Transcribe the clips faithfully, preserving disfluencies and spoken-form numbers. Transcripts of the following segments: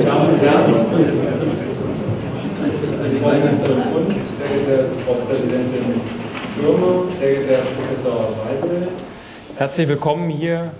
ganzen Werten. Also ich meine, Minister Kunst, sehr geehrte Frau Präsidentin Stürmer, sehr geehrter Herr Professor Weibel. Herzlich willkommen hier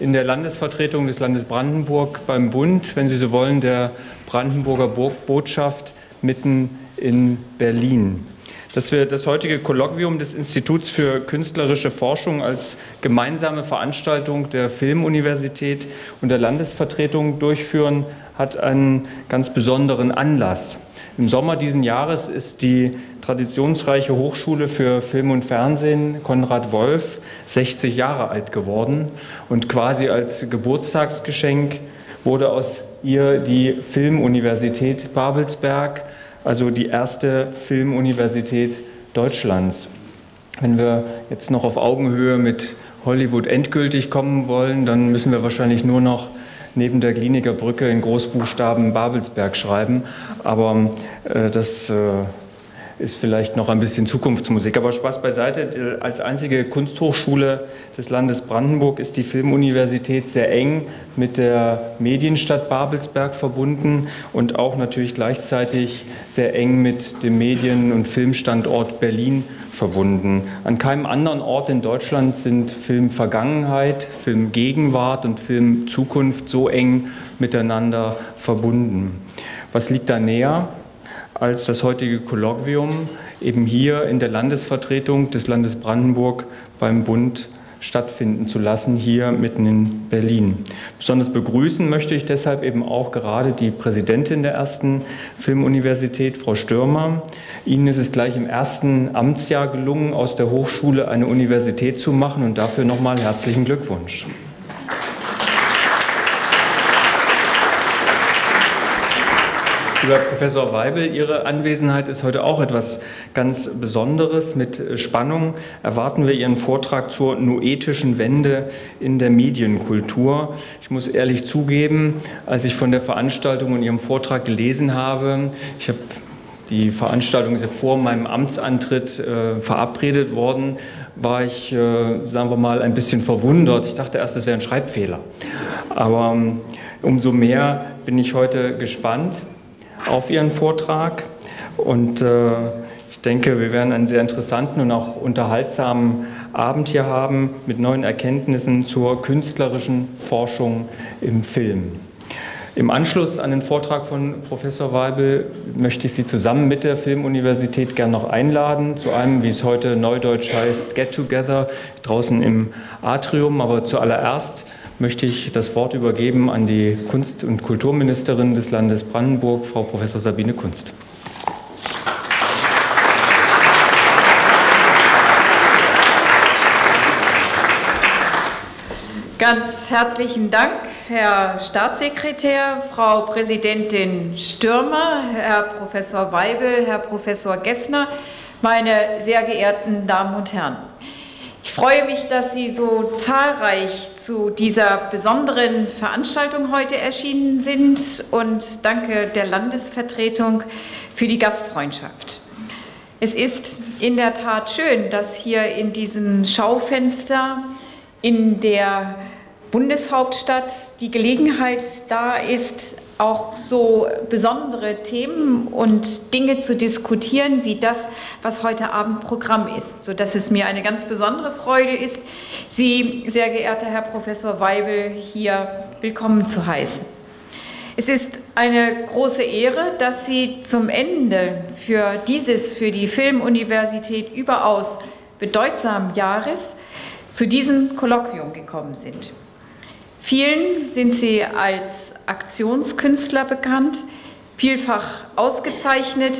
in der Landesvertretung des Landes Brandenburg beim Bund, wenn Sie so wollen, der Brandenburger Botschaft mitten in Berlin. Dass wir das heutige Kolloquium des Instituts für künstlerische Forschung als gemeinsame Veranstaltung der Filmuniversität und der Landesvertretung durchführen, hat einen ganz besonderen Anlass. Im Sommer diesen Jahres ist die traditionsreiche Hochschule für Film und Fernsehen Konrad Wolf sechzig Jahre alt geworden und quasi als Geburtstagsgeschenk wurde aus ihr die Filmuniversität Babelsberg, also die erste Filmuniversität Deutschlands. Wenn wir jetzt noch auf Augenhöhe mit Hollywood endgültig kommen wollen, dann müssen wir wahrscheinlich nur noch neben der Glienicker Brücke in Großbuchstaben Babelsberg schreiben. Aber äh, das äh, ist vielleicht noch ein bisschen Zukunftsmusik. Aber Spaß beiseite, als einzige Kunsthochschule des Landes Brandenburg ist die Filmuniversität sehr eng mit der Medienstadt Babelsberg verbunden und auch natürlich gleichzeitig sehr eng mit dem Medien- und Filmstandort Berlin verbunden. An keinem anderen Ort in Deutschland sind Filmvergangenheit, Filmgegenwart und Filmzukunft so eng miteinander verbunden. Was liegt da näher als das heutige Kolloquium eben hier in der Landesvertretung des Landes Brandenburg beim Bund stattfinden zu lassen, hier mitten in Berlin. Besonders begrüßen möchte ich deshalb eben auch gerade die Präsidentin der ersten Filmuniversität, Frau Stürmer. Ihnen ist es gleich im ersten Amtsjahr gelungen, aus der Hochschule eine Universität zu machen und dafür nochmal herzlichen Glückwunsch. Lieber Professor Weibel, Ihre Anwesenheit ist heute auch etwas ganz Besonderes. Mit Spannung erwarten wir Ihren Vortrag zur noetischen Wende in der Medienkultur. Ich muss ehrlich zugeben, als ich von der Veranstaltung und Ihrem Vortrag gelesen habe, ich habe die Veranstaltung ist ja vor meinem Amtsantritt äh, verabredet worden, war ich, äh, sagen wir mal, ein bisschen verwundert. Ich dachte erst, das wäre ein Schreibfehler. Aber um, umso mehr bin ich heute gespannt auf Ihren Vortrag und äh, ich denke, wir werden einen sehr interessanten und auch unterhaltsamen Abend hier haben mit neuen Erkenntnissen zur künstlerischen Forschung im Film. Im Anschluss an den Vortrag von Professor Weibel möchte ich Sie zusammen mit der Filmuniversität gern noch einladen zu einem, wie es heute neudeutsch heißt, Get-Together draußen im Atrium, aber zuallererst möchte ich das Wort übergeben an die Kunst- und Kulturministerin des Landes Brandenburg, Frau Professor Sabine Kunst. Ganz herzlichen Dank, Herr Staatssekretär, Frau Präsidentin Stürmer, Herr Professor Weibel, Herr Professor Gessner, meine sehr geehrten Damen und Herren. Ich freue mich, dass Sie so zahlreich zu dieser besonderen Veranstaltung heute erschienen sind und danke der Landesvertretung für die Gastfreundschaft. Es ist in der Tat schön, dass hier in diesem Schaufenster in der Bundeshauptstadt die Gelegenheit da ist, auch so besondere Themen und Dinge zu diskutieren, wie das, was heute Abend Programm ist, sodass es mir eine ganz besondere Freude ist, Sie, sehr geehrter Herr Professor Weibel, hier willkommen zu heißen. Es ist eine große Ehre, dass Sie zum Ende für dieses, für die Filmuniversität überaus bedeutsamen Jahres zu diesem Kolloquium gekommen sind. Vielen sind Sie als Aktionskünstler bekannt, vielfach ausgezeichnet,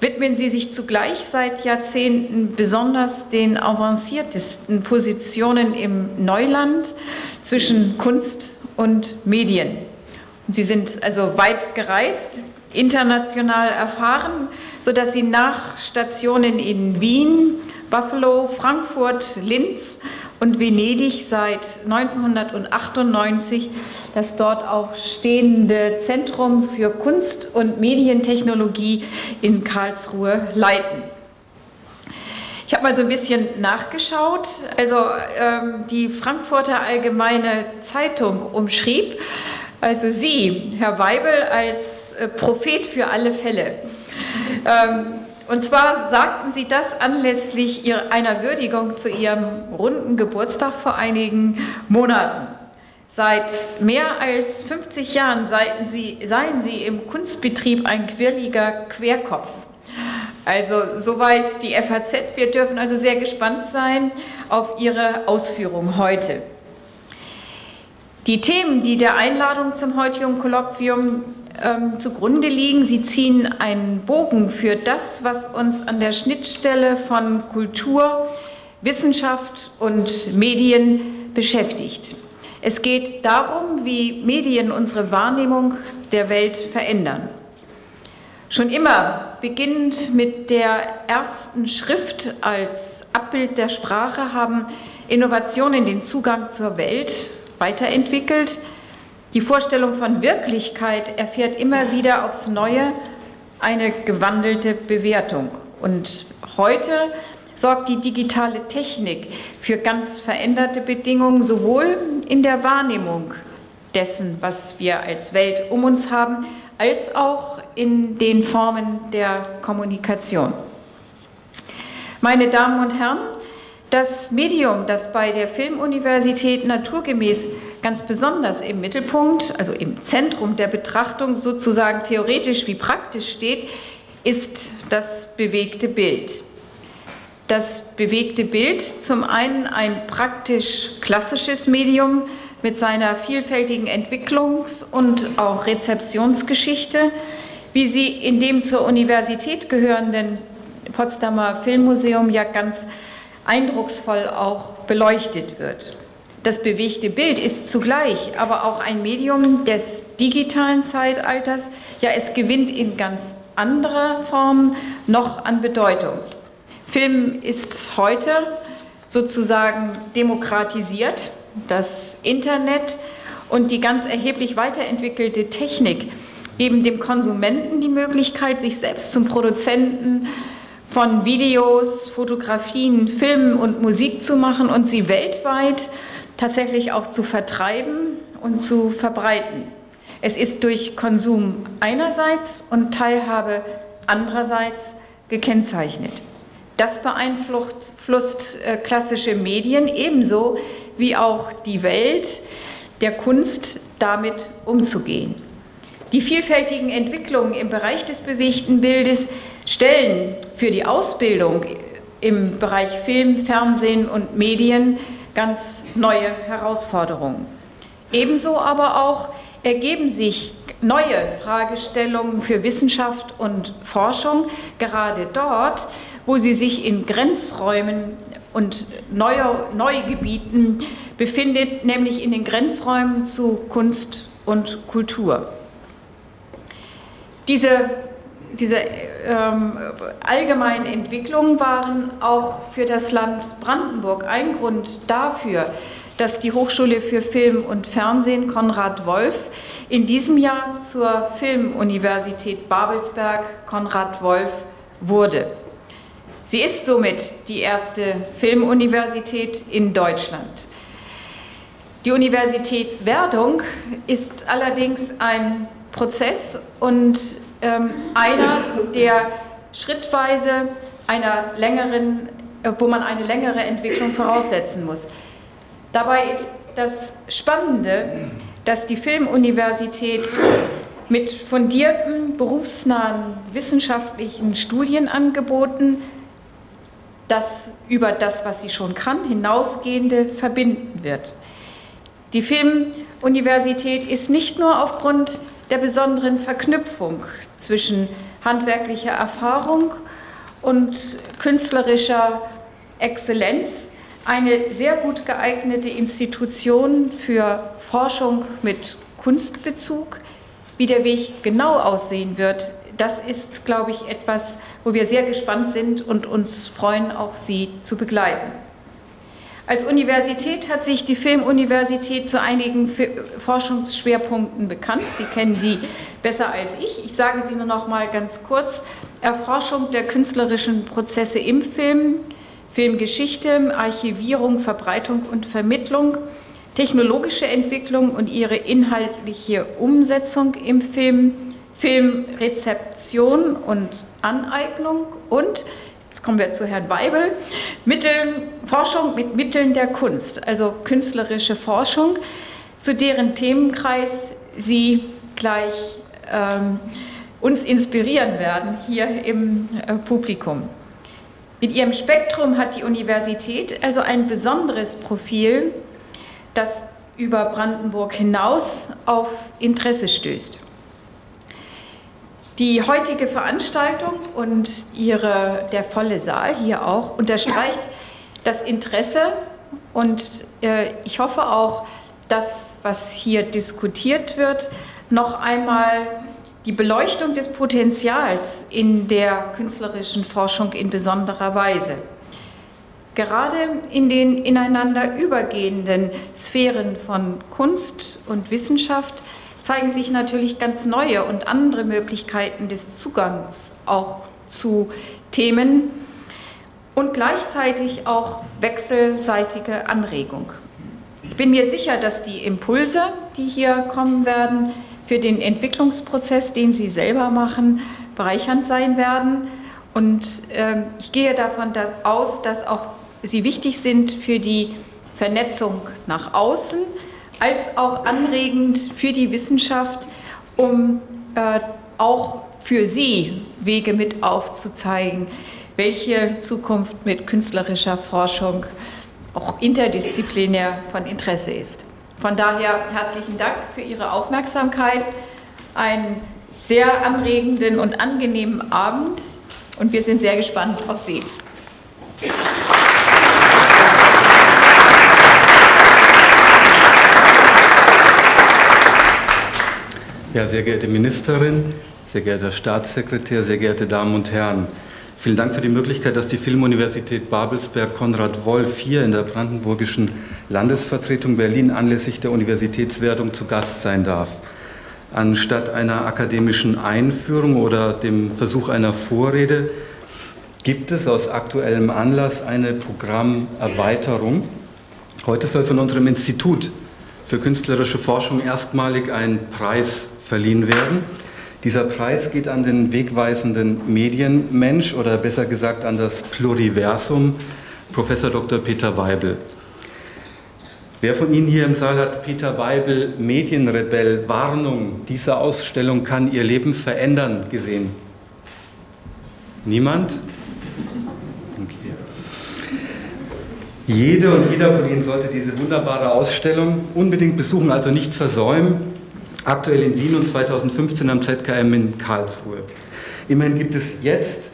widmen Sie sich zugleich seit Jahrzehnten besonders den avanciertesten Positionen im Neuland zwischen Kunst und Medien. Und Sie sind also weit gereist, international erfahren, sodass Sie nach Stationen in Wien, Buffalo, Frankfurt, Linz und Venedig seit neunzehnhundertachtundneunzig das dort auch stehende Zentrum für Kunst und Medientechnologie in Karlsruhe leiten. Ich habe mal so ein bisschen nachgeschaut. Also ähm, die Frankfurter Allgemeine Zeitung umschrieb Also Sie, Herr Weibel, als Prophet für alle Fälle. Und zwar sagten Sie das anlässlich einer Würdigung zu Ihrem runden Geburtstag vor einigen Monaten. Seit mehr als fünfzig Jahren seien Sie, seien Sie im Kunstbetrieb ein quirliger Querkopf. Also soweit die F A Z. Wir dürfen also sehr gespannt sein auf Ihre Ausführung heute. Die Themen, die der Einladung zum heutigen Kolloquium ähm, zugrunde liegen, sie ziehen einen Bogen für das, was uns an der Schnittstelle von Kultur, Wissenschaft und Medien beschäftigt. Es geht darum, wie Medien unsere Wahrnehmung der Welt verändern. Schon immer, beginnend mit der ersten Schrift als Abbild der Sprache, haben Innovationen den Zugang zur Welt weiterentwickelt. Die Vorstellung von Wirklichkeit erfährt immer wieder aufs Neue eine gewandelte Bewertung. Und heute sorgt die digitale Technik für ganz veränderte Bedingungen, sowohl in der Wahrnehmung dessen, was wir als Welt um uns haben, als auch in den Formen der Kommunikation. Meine Damen und Herren, das Medium, das bei der Filmuniversität naturgemäß ganz besonders im Mittelpunkt, also im Zentrum der Betrachtung sozusagen theoretisch wie praktisch steht, ist das bewegte Bild. Das bewegte Bild, zum einen ein praktisch klassisches Medium mit seiner vielfältigen Entwicklungs- und auch Rezeptionsgeschichte, wie sie in dem zur Universität gehörenden Potsdamer Filmmuseum ja ganz eindrucksvoll auch beleuchtet wird. Das bewegte Bild ist zugleich aber auch ein Medium des digitalen Zeitalters. Ja, es gewinnt in ganz anderer Form noch an Bedeutung. Film ist heute sozusagen demokratisiert. Das Internet und die ganz erheblich weiterentwickelte Technik geben dem Konsumenten die Möglichkeit, sich selbst zum Produzenten von Videos, Fotografien, Filmen und Musik zu machen und sie weltweit tatsächlich auch zu vertreiben und zu verbreiten. Es ist durch Konsum einerseits und Teilhabe andererseits gekennzeichnet. Das beeinflusst klassische Medien ebenso wie auch die Welt der Kunst, damit umzugehen. Die vielfältigen Entwicklungen im Bereich des bewegten Bildes stellen für die Ausbildung im Bereich Film, Fernsehen und Medien ganz neue Herausforderungen. Ebenso aber auch ergeben sich neue Fragestellungen für Wissenschaft und Forschung, gerade dort, wo sie sich in Grenzräumen und Neugebieten befindet, nämlich in den Grenzräumen zu Kunst und Kultur. Diese, diese ähm, allgemeinen Entwicklungen waren auch für das Land Brandenburg ein Grund dafür, dass die Hochschule für Film und Fernsehen Konrad Wolf in diesem Jahr zur Filmuniversität Babelsberg Konrad Wolf wurde. Sie ist somit die erste Filmuniversität in Deutschland. Die Universitätswerdung ist allerdings ein Prozess und ähm, einer, der schrittweise einer längeren, äh, wo man eine längere Entwicklung voraussetzen muss. Dabei ist das Spannende, dass die Filmuniversität mit fundierten, berufsnahen wissenschaftlichen Studienangeboten das über das, was sie schon kann, hinausgehende verbinden wird. Die Filmuniversität ist nicht nur aufgrund der besonderen Verknüpfung zwischen handwerklicher Erfahrung und künstlerischer Exzellenz eine sehr gut geeignete Institution für Forschung mit Kunstbezug. Wie der Weg genau aussehen wird, das ist, glaube ich, etwas, wo wir sehr gespannt sind und uns freuen, auch Sie zu begleiten. Als Universität hat sich die Filmuniversität zu einigen Forschungsschwerpunkten bekannt. Sie kennen die besser als ich. Ich sage sie nur noch mal ganz kurz. Erforschung der künstlerischen Prozesse im Film, Filmgeschichte, Archivierung, Verbreitung und Vermittlung, Technologische Entwicklung und ihre inhaltliche Umsetzung im Film, Filmrezeption und Aneignung und, jetzt kommen wir zu Herrn Weibel, Mitteln, Forschung mit Mitteln der Kunst, also künstlerische Forschung, zu deren Themenkreis Sie gleich ähm, uns inspirieren werden hier im äh, Publikum. Mit ihrem Spektrum hat die Universität also ein besonderes Profil, das über Brandenburg hinaus auf Interesse stößt. Die heutige Veranstaltung und ihre, der volle Saal hier auch unterstreicht das Interesse und äh, ich hoffe auch, dass, was hier diskutiert wird, noch einmal die Beleuchtung des Potenzials in der künstlerischen Forschung in besonderer Weise. Gerade in den ineinander übergehenden Sphären von Kunst und Wissenschaft zeigen sich natürlich ganz neue und andere Möglichkeiten des Zugangs auch zu Themen und gleichzeitig auch wechselseitige Anregung. Ich bin mir sicher, dass die Impulse, die hier kommen werden, für den Entwicklungsprozess, den Sie selber machen, bereichernd sein werden. Und äh, ich gehe davon dass, aus, dass auch sie wichtig sind für die Vernetzung nach außen, als auch anregend für die Wissenschaft, um äh, auch für sie Wege mit aufzuzeigen, welche Zukunft mit künstlerischer Forschung auch interdisziplinär von Interesse ist. Von daher herzlichen Dank für Ihre Aufmerksamkeit, einen sehr anregenden und angenehmen Abend und wir sind sehr gespannt auf Sie. Ja, sehr geehrte Ministerin, sehr geehrter Staatssekretär, sehr geehrte Damen und Herren, vielen Dank für die Möglichkeit, dass die Filmuniversität Babelsberg Konrad Wolf hier in der brandenburgischen Landesvertretung Berlin anlässlich der Universitätswertung zu Gast sein darf. Anstatt einer akademischen Einführung oder dem Versuch einer Vorrede gibt es aus aktuellem Anlass eine Programmerweiterung. Heute soll von unserem Institut für künstlerische Forschung erstmalig ein Preis verliehen werden. Dieser Preis geht an den wegweisenden Medienmensch oder besser gesagt an das Pluriversum, Professor Doktor Peter Weibel. Wer von Ihnen hier im Saal hat Peter Weibel, Medienrebell, Warnung, diese Ausstellung kann Ihr Leben verändern, gesehen? Niemand? Jede und jeder von Ihnen sollte diese wunderbare Ausstellung unbedingt besuchen, also nicht versäumen. Aktuell in Wien und zweitausendfünfzehn am Z K M in Karlsruhe. Immerhin gibt es jetzt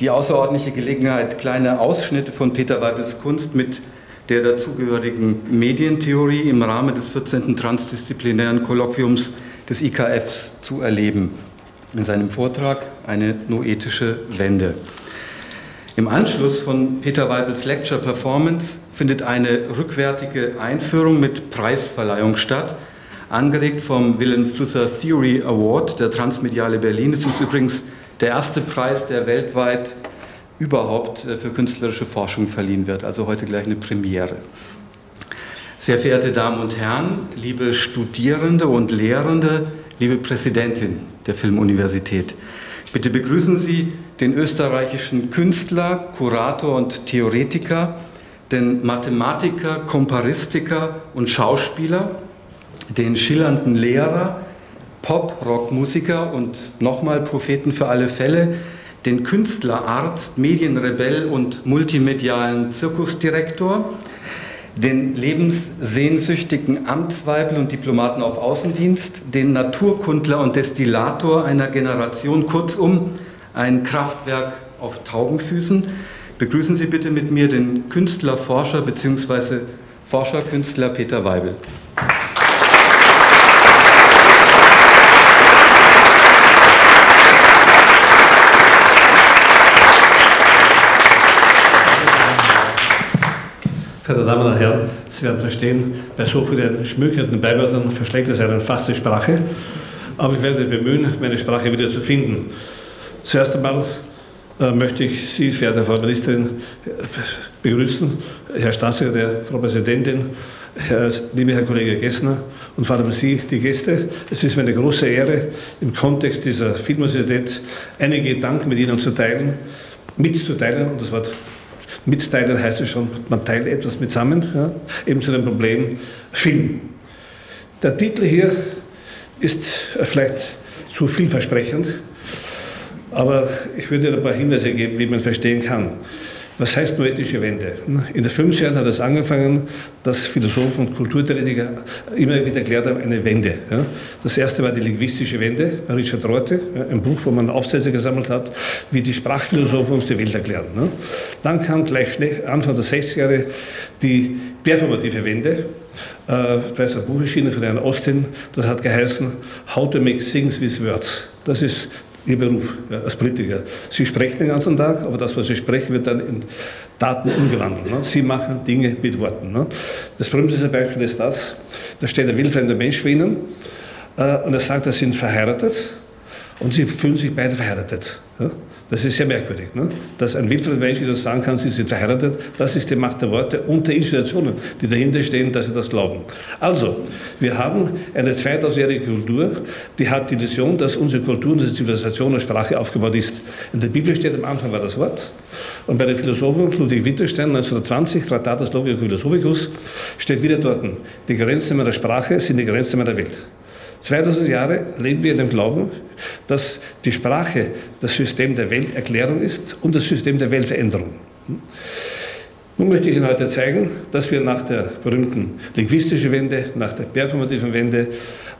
die außerordentliche Gelegenheit, kleine Ausschnitte von Peter Weibels Kunst mit der dazugehörigen Medientheorie im Rahmen des vierzehnten transdisziplinären Kolloquiums des I K Fs zu erleben. In seinem Vortrag eine noetische Wende. Im Anschluss von Peter Weibels Lecture Performance findet eine rückwärtige Einführung mit Preisverleihung statt, angeregt vom Vilém Flusser Theory Award der Transmediale Berlin. Es ist übrigens der erste Preis, der weltweit überhaupt für künstlerische Forschung verliehen wird, also heute gleich eine Premiere. Sehr verehrte Damen und Herren, liebe Studierende und Lehrende, liebe Präsidentin der Filmuniversität, bitte begrüßen Sie den österreichischen Künstler, Kurator und Theoretiker, den Mathematiker, Komparistiker und Schauspieler, den schillernden Lehrer, Pop-Rock-Musiker und nochmal Propheten für alle Fälle, den Künstler, Arzt, Medienrebell und multimedialen Zirkusdirektor, den lebenssehnsüchtigen Amtsweibel und Diplomaten auf Außendienst, den Naturkundler und Destillator einer Generation, kurzum ein Kraftwerk auf Taubenfüßen. Begrüßen Sie bitte mit mir den Künstler, Forscher bzw. Forscherkünstler Peter Weibel. Verehrte Damen und Herren, Sie werden verstehen, bei so vielen schmückenden Beiwörtern verschlägt es einen fast die Sprache. Aber ich werde bemühen, meine Sprache wieder zu finden. Zuerst einmal möchte ich Sie, verehrte Frau Ministerin, begrüßen, Herr Staatssekretär, Frau Präsidentin, Herr, lieber Herr Kollege Gessner und vor allem Sie, die Gäste, es ist mir eine große Ehre, im Kontext dieser Filmuniversität einige Gedanken mit Ihnen zu teilen, mitzuteilen, und das Wort mitteilen heißt es schon, man teilt etwas zusammen, ja, eben zu dem Problem Film. Der Titel hier ist vielleicht zu vielversprechend, aber ich würde Ihnen ein paar Hinweise geben, wie man verstehen kann. Was heißt noetische Wende? In den fünfziger Jahren hat es angefangen, dass Philosophen und Kulturtheoretiker immer wieder erklärt haben, eine Wende. Das erste war die linguistische Wende, Richard Rorty, ein Buch, wo man Aufsätze gesammelt hat, wie die Sprachphilosophen uns die Welt erklären. Dann kam gleich schnell, Anfang der sechziger Jahre, die performative Wende. Da ist ein Buch erschienen von Herrn Austin, das hat geheißen How to Make Things with Words. Das ist Ihr Beruf, ja, als Politiker. Sie sprechen den ganzen Tag, aber das, was Sie sprechen, wird dann in Daten umgewandelt. Ne? Sie machen Dinge mit Worten. Ne? Das berühmteste Beispiel ist das, da steht ein wildfremder Mensch vor Ihnen äh, und er sagt, er sind verheiratet und Sie fühlen sich beide verheiratet. Ja? Das ist sehr merkwürdig, ne? Dass ein wildfremder Mensch das sagen kann, Sie sind verheiratet, das ist die Macht der Worte und der Institutionen, die dahinter stehen, dass Sie das glauben. Also, wir haben eine zweitausendjährige Kultur, die hat die Illusion, dass unsere Kultur, unsere Zivilisation und Sprache aufgebaut ist. In der Bibel steht, am Anfang war das Wort, und bei der Philosophin Ludwig Wittgenstein neunzehnhundertzwanzig, Tractatus Logico Philosophicus, steht wieder dort, die Grenzen meiner Sprache sind die Grenzen meiner Welt. zweitausend Jahre leben wir in dem Glauben, dass die Sprache das System der Welterklärung ist und das System der Weltveränderung. Nun möchte ich Ihnen heute zeigen, dass wir nach der berühmten linguistischen Wende, nach der performativen Wende,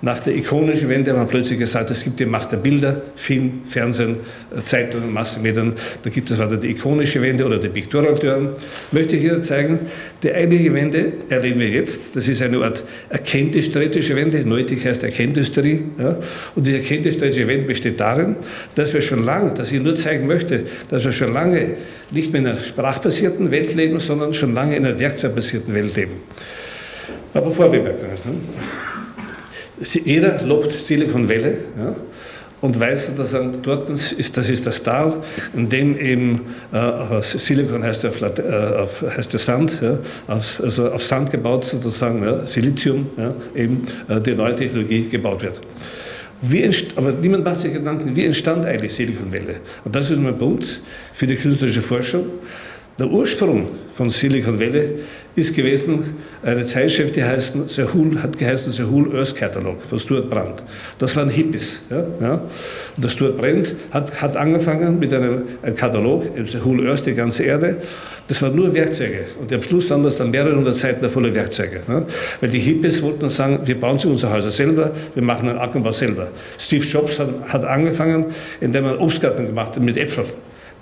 nach der ikonischen Wende, haben wir plötzlich gesagt, es gibt die Macht der Bilder, Film, Fernsehen, Zeitungen, Massenmedien, da gibt es weiter die ikonische Wende oder die Pictorial. Möchte ich Ihnen zeigen, die eigentliche Wende erleben wir jetzt, das ist eine Art erkenntnistheoretische Wende, neutig heißt Erkenntnistheorie, ja? Und diese erkenntnistheoretische Wende besteht darin, dass wir schon lange, dass ich nur zeigen möchte, dass wir schon lange nicht mehr in einer sprachbasierten Welt leben, sondern schon lange in einer werkzeugbasierten Welt leben. Aber Vorbemerkung. Jeder lobt Silicon Valley, ja, und weiß, dass dann dort ist, das ist das Tal, in dem eben äh, Silicon heißt, auf, äh, auf, heißt der Sand, ja, auf, also auf Sand gebaut sozusagen, ja, Silizium, ja, eben äh, die neue Technologie gebaut wird. Wie aber niemand macht sich Gedanken, wie entstand eigentlich Silicon Valley? Und das ist mein Punkt für die künstlerische Forschung. Der Ursprung von Silicon Valley ist gewesen, eine Zeitschrift, die heißt, Whole, hat geheißen The Whole Earth Catalog von Stuart Brand. Das waren Hippies. Ja, ja. Und der Stuart Brand hat, hat angefangen mit einem, einem Katalog, The Whole Earth, die ganze Erde. Das waren nur Werkzeuge. Und am Schluss waren das dann mehrere hundert Seiten voller Werkzeuge. Ja. Weil die Hippies wollten sagen, wir bauen sie unsere Häuser selber, wir machen den Ackerbau selber. Steve Jobs hat, hat angefangen, indem er einen Obstgarten gemacht hat mit Äpfeln.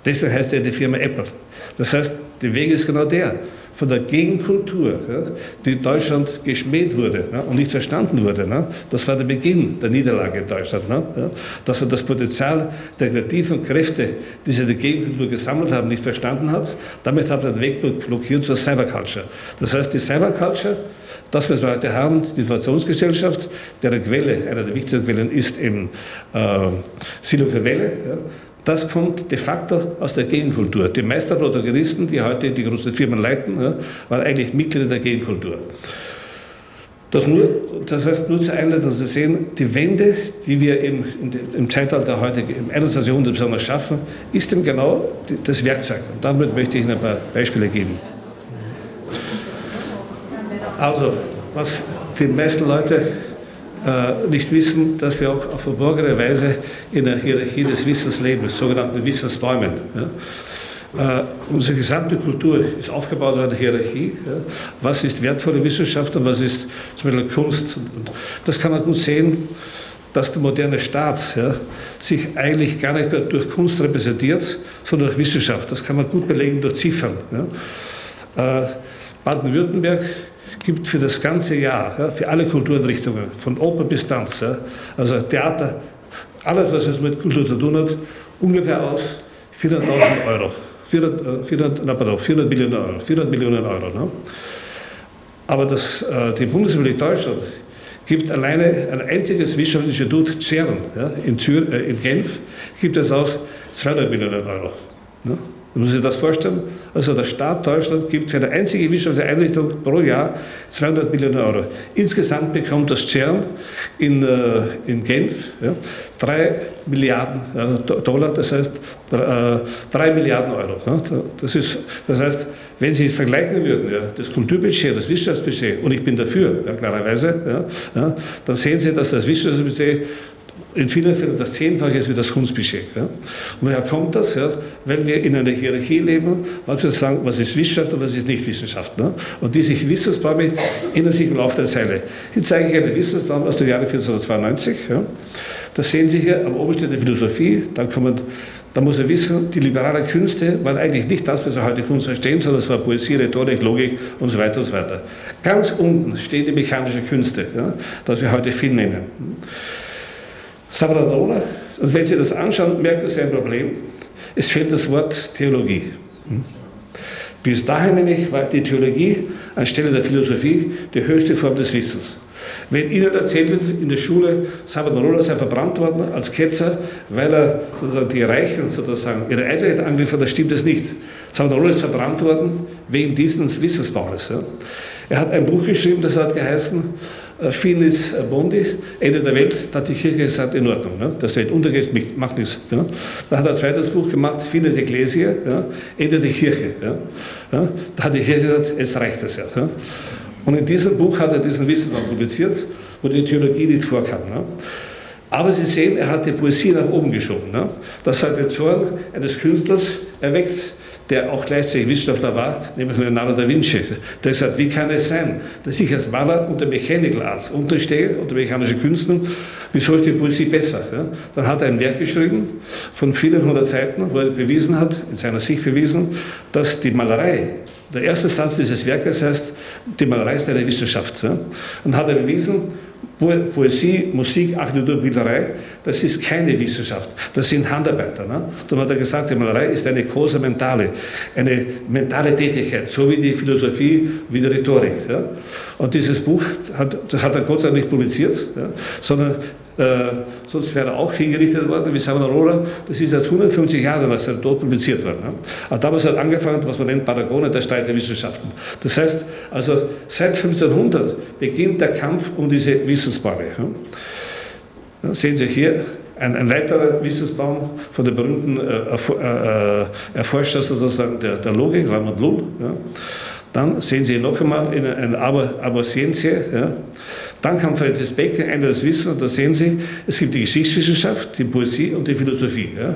Deswegen heißt ja die Firma Apple. Das heißt, der Weg ist genau der, von der Gegenkultur, ja, die in Deutschland geschmäht wurde, ja, und nicht verstanden wurde. Ne? Das war der Beginn der Niederlage in Deutschland. Ne? Ja, dass man das Potenzial der kreativen Kräfte, die sich in der Gegenkultur gesammelt haben, nicht verstanden hat. Damit hat man den Weg blockiert zur Cyberculture. Das heißt, die Cyberculture, das, was wir heute haben, die Informationsgesellschaft, deren Quelle, einer der wichtigsten Quellen ist eben äh, Silicon Valley, ja. Das kommt de facto aus der Gegenkultur. Die meisten Protagonisten, die heute die großen Firmen leiten, ja, waren eigentlich Mitglieder der Gegenkultur. Das, nur, das heißt, nur zur Einleitung, dass Sie sehen, die Wende, die wir im, im Zeitalter heute, im einundzwanzigsten Jahrhundert besonders schaffen, ist eben genau das Werkzeug. Und damit möchte ich Ihnen ein paar Beispiele geben. Also, was die meisten Leute nicht wissen, dass wir auch auf verborgene Weise in der Hierarchie des Wissens leben, sogenannten Wissensbäumen. Ja. Äh, unsere gesamte Kultur ist aufgebaut auf einer Hierarchie. Ja. Was ist wertvolle Wissenschaft und was ist zum Beispiel Kunst? Und das kann man gut sehen, dass der moderne Staat, ja, sich eigentlich gar nicht mehr durch Kunst repräsentiert, sondern durch Wissenschaft. Das kann man gut belegen durch Ziffern. Ja. Äh, Baden-Württemberg gibt für das ganze Jahr, ja, für alle Kulturrichtungen, von Oper bis Tanz, ja, also Theater, alles, was es mit Kultur zu tun hat, ungefähr aus vierhunderttausend Euro, vierhundert, vierhundert, vierhundert Millionen Euro. vierhundert Millionen Euro, ne? Aber das, äh, die Bundesrepublik Deutschland gibt alleine ein einziges Wissenschaftsinstitut, CERN, ja, in, Zür äh, in Genf, gibt es aus zweihundert Millionen Euro. Ne? Man muss sich das vorstellen, also der Staat Deutschland gibt für eine einzige wissenschaftliche Einrichtung pro Jahr zweihundert Millionen Euro. Insgesamt bekommt das CERN in, äh, in Genf ja, drei Milliarden Dollar, das heißt äh, drei Milliarden Euro. Ja. Das, ist, das heißt, wenn Sie vergleichen würden, ja, das Kulturbudget, das Wissenschaftsbudget, und ich bin dafür, ja, klarerweise, ja, ja, dann sehen Sie, dass das Wissenschaftsbudget in vielen Fällen das Zehnfache ist wie das Kunstbudget. Ja. Und woher kommt das? Ja? Weil wir in einer Hierarchie leben, was wir sagen, was ist Wissenschaft und was ist nicht Wissenschaft. Ne? Und diese Wissensbäume ändern sich im Laufe der Zeile. Hier zeige ich einen Wissensbaum aus dem Jahre vierzehnhundertzweiundneunzig. Ja. Das sehen Sie hier, am oben steht die Philosophie, dann kommen... Da muss er wissen, die liberalen Künste waren eigentlich nicht das, was wir heute Kunst verstehen, sondern es war Poesie, Rhetorik, Logik und so weiter und so weiter. Ganz unten stehen die mechanischen Künste, ja, das wir heute viel nennen. Savonarola, und wenn Sie das anschauen, merken Sie ein Problem. Es fehlt das Wort Theologie. Bis dahin nämlich war die Theologie anstelle der Philosophie die höchste Form des Wissens. Wenn Ihnen erzählt wird, in der Schule, Savonarola sei verbrannt worden als Ketzer, weil er sozusagen die Reichen sozusagen ihre Eitelkeit angegriffen hat, dann stimmt das nicht. Savonarola ist verbrannt worden wegen dieses Wissensbaumes. Ja. Er hat ein Buch geschrieben, das hat geheißen Finis Bondi, Ende der Welt, da hat die Kirche gesagt, in Ordnung, ne? Dass die Welt untergeht, macht nichts. Ja. Da hat er ein zweites Buch gemacht, Finis Ecclesia, ja? Ende der Kirche. Ja. Ja. Da hat die Kirche gesagt, es reicht es ja. ja. Und in diesem Buch hat er diesen Wissensbaum publiziert, wo die Theologie nicht vorkam. Ne? Aber Sie sehen, er hat die Poesie nach oben geschoben. Ne? Das hat den Zorn eines Künstlers erweckt, der auch gleichzeitig Wissenschaftler war, nämlich Leonardo da Vinci. Der sagt, wie kann es sein, dass ich als Maler unter Mechanical Arts unterstehe, unter mechanischen Künsten, wieso ist die Poesie besser? Ja? Dann hat er ein Werk geschrieben von vielen hundert Seiten, wo er bewiesen hat, in seiner Sicht bewiesen, dass die Malerei, der erste Satz dieses Werkes heißt, die Malerei ist eine Wissenschaft. Ja? Und hat er bewiesen, po Poesie, Musik, Architektur, Bilderei, das ist keine Wissenschaft, das sind Handarbeiter. Ne? Dann hat er gesagt, die Malerei ist eine cosa mentale, eine mentale Tätigkeit, so wie die Philosophie, wie die Rhetorik. Ja? Und dieses Buch hat, hat er Gott sei Dank nicht publiziert, ja? sondern Äh, sonst wäre er auch hingerichtet worden, wie Savonarola. Das ist erst hundertfünfzig Jahre, als er tot publiziert worden. Ne? Aber damals hat angefangen, was man nennt, Paragone, der Streit der Wissenschaften. Das heißt, also seit fünfzehnhundert beginnt der Kampf um diese Wissensbäume. Ne? Ja, sehen Sie hier ein, ein weiterer Wissensbaum von dem berühmten äh, Erfor äh, Erforscher sozusagen der, der Logik, Raymond Lull. Ja? Dann sehen Sie noch einmal in einer Aboscientie. Ja. Dann kam Francis Bacon, einer das Wissen, und da sehen Sie, es gibt die Geschichtswissenschaft, die Poesie und die Philosophie. Ja.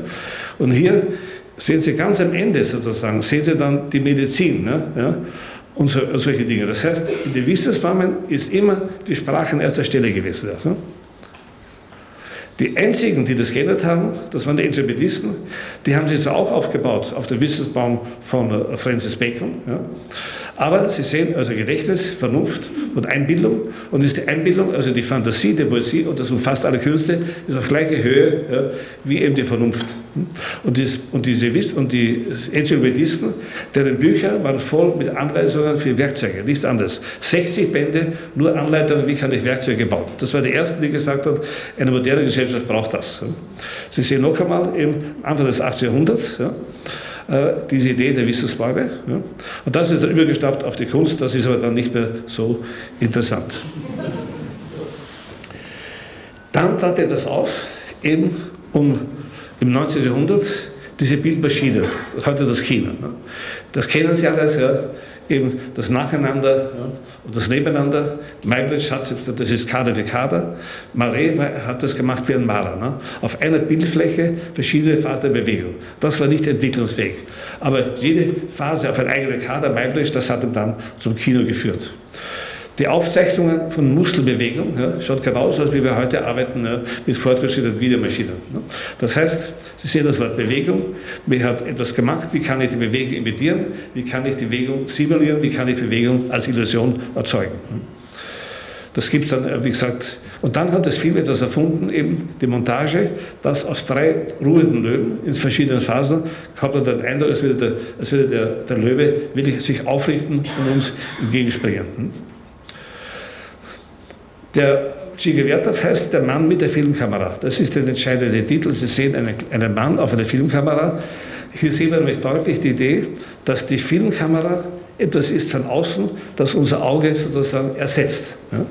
Und hier sehen Sie ganz am Ende sozusagen, sehen Sie dann die Medizin, ne, ja, und, so, und solche Dinge. Das heißt, in den Wissensbamen ist immer die Sprache an erster Stelle gewesen. Ja. Die einzigen, die das geändert haben, das waren die Enzyklopädisten, die haben sich zwar auch aufgebaut auf den Wissensbaum von Francis Bacon, ja, aber Sie sehen also Gedächtnis, Vernunft und Einbildung, und ist die Einbildung, also die Fantasie der Poesie, und das umfasst alle Künste, ist auf gleicher Höhe, ja, wie eben die Vernunft. Und, dies, und, diese, und die Enzyklopädisten, deren Bücher waren voll mit Anweisungen für Werkzeuge, nichts anderes. sechzig Bände, nur Anleitungen, wie kann ich Werkzeuge bauen. Das war die erste, die gesagt hat, eine moderne Gesellschaft braucht das. Sie sehen noch einmal im Anfang des achtzehnten Jahrhunderts ja, diese Idee der Wissensbäume. Ja. Und das ist dann übergestappt auf die Kunst, das ist aber dann nicht mehr so interessant. Dann trat etwas auf, eben um, im neunzehnten Jahrhundert, diese Bildmaschine, heute das Kino. Ne. Das kennen Sie alles, ja, eben das Nacheinander, ja, und das Nebeneinander. Muybridge hat, das ist Kader für Kader. Marais hat das gemacht wie ein Maler. Ne. Auf einer Bildfläche verschiedene Phasen der Bewegung. Das war nicht entwicklungsfähig. Aber jede Phase auf einen eigenen Kader, Muybridge, das hat ihn dann zum Kino geführt. Die Aufzeichnungen von Muskelbewegung, ja, schaut genauso aus, wie wir heute arbeiten, ja, mit fortgeschrittenen Videomaschinen. Ne. Das heißt, Sie sehen das Wort Bewegung, mir hat etwas gemacht, wie kann ich die Bewegung imitieren, wie kann ich die Bewegung simulieren, wie kann ich Bewegung als Illusion erzeugen. Ne. Das gibt es dann, wie gesagt, und dann hat das Film etwas erfunden, eben die Montage, dass aus drei ruhenden Löwen in verschiedenen Phasen kommt man den Eindruck, als würde der, als würde der, der Löwe wirklich sich aufrichten und uns entgegenspringen. Ne. Der Tschigewertov heißt der Mann mit der Filmkamera. Das ist der entscheidende Titel. Sie sehen einen, einen Mann auf einer Filmkamera, Hier sieht man nämlich deutlich die Idee, dass die Filmkamera etwas ist von außen, das unser Auge sozusagen ersetzt. Ja?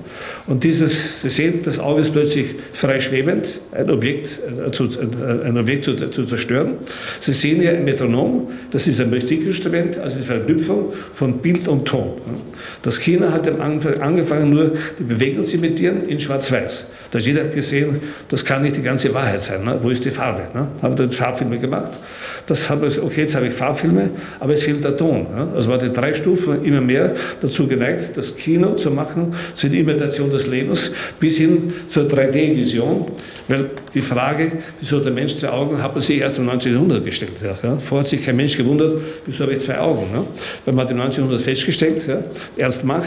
Und dieses, Sie sehen, das Auge ist plötzlich frei schwebend, ein Objekt, äh, zu, äh, ein Objekt zu, zu zerstören. Sie sehen hier ein Metronom, das ist ein Musikinstrument, also eine Verknüpfung von Bild und Ton. Ja? Das Kino hat am Anfang angefangen, nur die Bewegung zu imitieren in Schwarz-Weiß. Da hat jeder gesehen, das kann nicht die ganze Wahrheit sein. Ne? Wo ist die Farbe? Ne? Haben wir jetzt Farbfilme gemacht? Das habe ich, okay, jetzt habe ich Farbfilme, aber es fehlt der Ton. Ne? Also man hat die drei Stufen immer mehr dazu geneigt, das Kino zu machen, zur Imitation des Lebens, bis hin zur drei D-Vision. Weil die Frage, wieso der Mensch zwei Augen, hat man sich erst im neunzehnten Jahrhundert gestellt. Ja? Vorher hat sich kein Mensch gewundert, wieso habe ich zwei Augen? Ne? Weil man hat im neunzehnten Jahrhundert festgestellt, ja, Ernst Mach,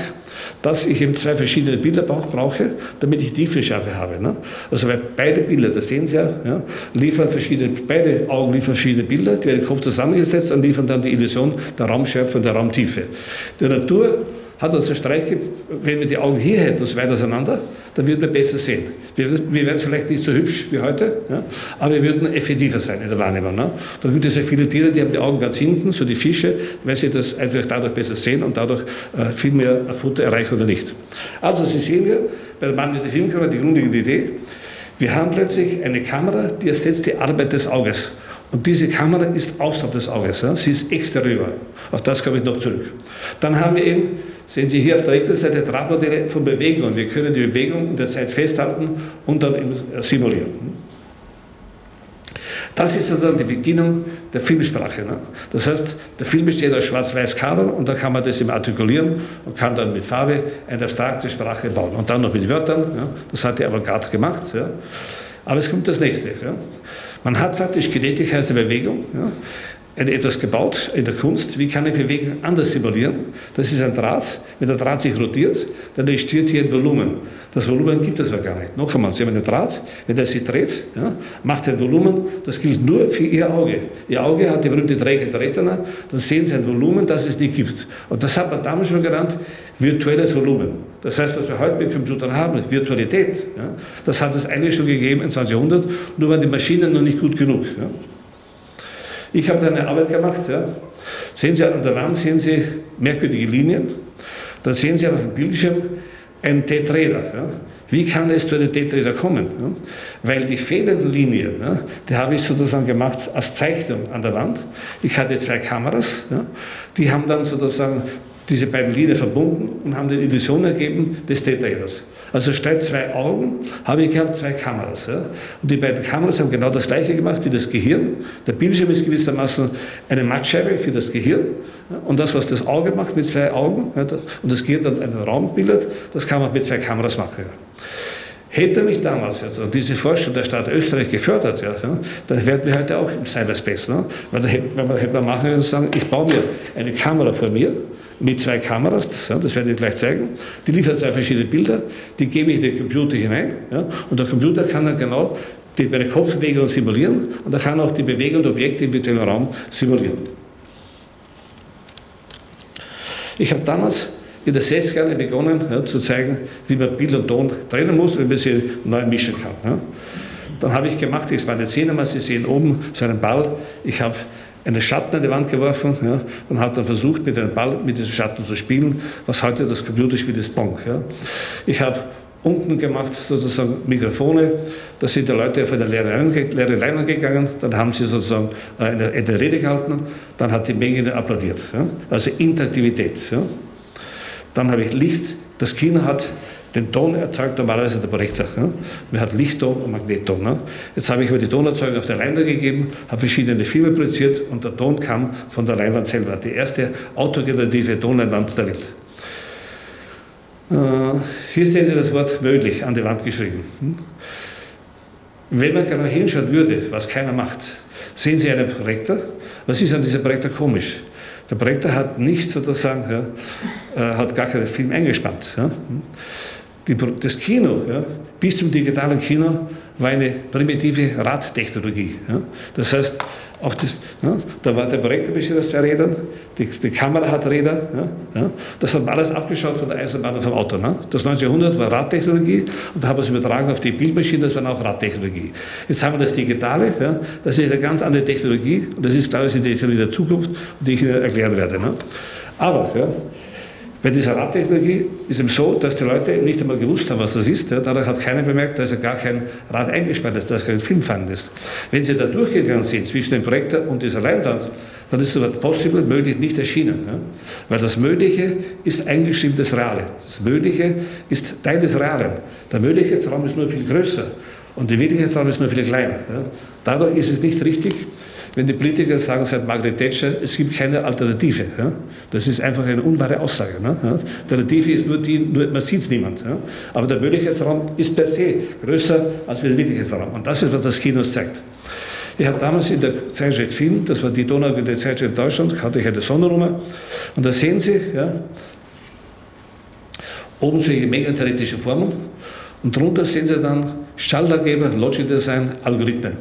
dass ich eben zwei verschiedene Bilder brauche, damit ich tiefe Schärfe habe. Ne? Also weil beide Bilder, das sehen Sie ja, ja, liefern verschiedene, beide Augen liefern verschiedene Bilder, die werden im Kopf zusammengesetzt und liefern dann die Illusion der Raumschärfe und der Raumtiefe. Die Natur hat uns einen Streich gegeben, wenn wir die Augen hier hätten, uns weit auseinander, dann würden wir besser sehen. Wir, wir wären vielleicht nicht so hübsch wie heute, ja, aber wir würden effektiver sein in der Wahrnehmung. Ne? Da gibt es ja viele Tiere, die haben die Augen ganz hinten, so die Fische, weil sie das einfach dadurch besser sehen und dadurch äh, viel mehr Futter erreichen oder nicht. Also Sie sehen hier, bei der Mann mit der Filmkamera die grundlegende Idee, wir haben plötzlich eine Kamera, die ersetzt die Arbeit des Auges. Und diese Kamera ist außerhalb des Auges, ja? Sie ist exterior. Auf das komme ich noch zurück. Dann haben wir eben, sehen Sie hier auf der rechten Seite, Drahtmodelle von Bewegungen. Wir können die Bewegung in der Zeit festhalten und dann simulieren. Das ist sozusagen die Beginnung der Filmsprache. Ne? Das heißt, der Film besteht aus Schwarz-Weiß-Kadern und dann kann man das eben artikulieren und kann dann mit Farbe eine abstrakte Sprache bauen. Und dann noch mit Wörtern, ja? Das hat die Avantgarde gemacht. Ja? Aber es kommt das nächste. Ja? Man hat praktisch, Kinetik heißt eine Bewegung, ja? Etwas gebaut in der Kunst, wie kann ich Bewegung anders simulieren? Das ist ein Draht, wenn der Draht sich rotiert, dann entsteht hier ein Volumen. Das Volumen gibt es aber gar nicht. Noch einmal, Sie haben einen Draht, wenn der sich dreht, ja, macht ein Volumen, das gilt nur für Ihr Auge. Ihr Auge hat die berühmte Träger der Retina, dann sehen Sie ein Volumen, das es nicht gibt. Und das hat man damals schon genannt, virtuelles Volumen. Das heißt, was wir heute mit Computern haben, Virtualität, ja, das hat es eigentlich schon gegeben im zwanzigsten Jahrhundert, nur waren die Maschinen noch nicht gut genug. Ja. Ich habe da eine Arbeit gemacht, ja. Sehen Sie an der Wand, sehen Sie merkwürdige Linien, dann sehen Sie auf dem Bildschirm ein Tetraeder. Ja. Wie kann es zu einem Tetraeder kommen? Ja? Weil die fehlenden Linien, ja, die habe ich sozusagen gemacht als Zeichnung an der Wand. Ich hatte zwei Kameras, ja, die haben dann sozusagen diese beiden Linien verbunden und haben die Illusion ergeben des Tetraeders. Also statt zwei Augen habe ich gehabt zwei Kameras. Ja? Und die beiden Kameras haben genau das Gleiche gemacht wie das Gehirn. Der Bildschirm ist gewissermaßen eine Mattscheibe für das Gehirn. Ja? Und das, was das Auge macht mit zwei Augen, ja, und das Gehirn dann einen Raum bildet, das kann man mit zwei Kameras machen. Ja? Hätte mich damals also diese Forschung der Staat Österreich gefördert, ja, ja, dann wären wir heute auch im Cyberspace. Ne? Weil da hätte man, hätte man machen können und sagen, ich baue mir eine Kamera vor mir, mit zwei Kameras, das, ja, das werde ich gleich zeigen, die liefern zwei verschiedene Bilder, die gebe ich in den Computer hinein, ja, und der Computer kann dann genau die, meine Kopfbewegung simulieren und er kann auch die Bewegung der Objekte im virtuellen Raum simulieren. Ich habe damals in den sechziger Jahren begonnen, ja, zu zeigen, wie man Bild und Ton trennen muss und wie man sie neu mischen kann. Ja. Dann habe ich gemacht, ich war in der Cinema, Sie sehen oben so einen Ball, ich habe einen Schatten an die Wand geworfen, ja, und hat dann versucht, mit einem Ball mit diesem Schatten zu spielen, was heute das Computerspiel ist, Pong. Ja. Ich habe unten gemacht, sozusagen Mikrofone, da sind die Leute auf eine leere, leere Leinwand gegangen, dann haben sie sozusagen eine, eine Rede gehalten, dann hat die Menge applaudiert. Ja. Also Interaktivität. Ja. Dann habe ich Licht, das Kino hat den Ton erzeugt normalerweise der Projektor. Ne? Man hat Lichtton und Magnetton. Ne? Jetzt habe ich mir die Tonerzeugung auf der Leinwand gegeben, habe verschiedene Filme produziert und der Ton kam von der Leinwand selber. Die erste autogenerative Tonleinwand der Welt. Äh, hier sehen Sie das Wort möglich an die Wand geschrieben. Hm? Wenn man genau hinschauen würde, was keiner macht, sehen Sie einen Projektor. Was ist an diesem Projektor komisch? Der Projektor hat nicht sozusagen, ja, äh, hat gar keinen Film eingespannt. Ja? Hm? Die, das Kino, ja, bis zum digitalen Kino, war eine primitive Radtechnologie. Ja? Das heißt, Auch das, ja, da war der Projektor besteht aus zwei Rädern, die, die Kamera hat Räder. Ja, ja. Das hat man alles abgeschaut von der Eisenbahn und vom Auto. Ne? Das neunzehnhundert war Radtechnologie und da haben wir es übertragen auf die Bildmaschinen, das war auch Radtechnologie. Jetzt haben wir das Digitale, ja, das ist eine ganz andere Technologie und das ist, glaube ich, die Technologie der Zukunft, die ich Ihnen erklären werde. Ne? Aber, ja, bei dieser Radtechnologie ist es so, dass die Leute eben nicht einmal gewusst haben, was das ist. Ja, dadurch hat keiner bemerkt, dass ja gar kein Rad eingespannt ist, dass kein Filmfang ist. Wenn Sie da durchgegangen sind zwischen dem Projektor und dieser Leinwand, dann ist so etwas Possible, möglich, nicht erschienen. Ja? Weil das Mögliche ist eingeschrieben das Reale. Das Mögliche ist Teil des Realen. Der mögliche Traum ist nur viel größer und der wirkliche Traum ist nur viel kleiner. Ja? Dadurch ist es nicht richtig, wenn die Politiker sagen, seit Margaret Thatcher, es gibt keine Alternative. Ja? Das ist einfach eine unwahre Aussage. Ne? Ja? Die Alternative ist nur die, nur, man sieht es niemand. Ja? Aber der Möglichkeitsraum ist per se größer als der Wirklichkeitsraum. Und das ist, was das Kino zeigt. Ich habe damals in der Zeitschrift Film, das war die Donau der Zeitschrift Deutschland, hatte ich eine Sondernummer. Und da sehen Sie, ja, oben solche mega theoretische Formeln. Und darunter sehen Sie dann Schaltergeber, Logic Design, Algorithmen.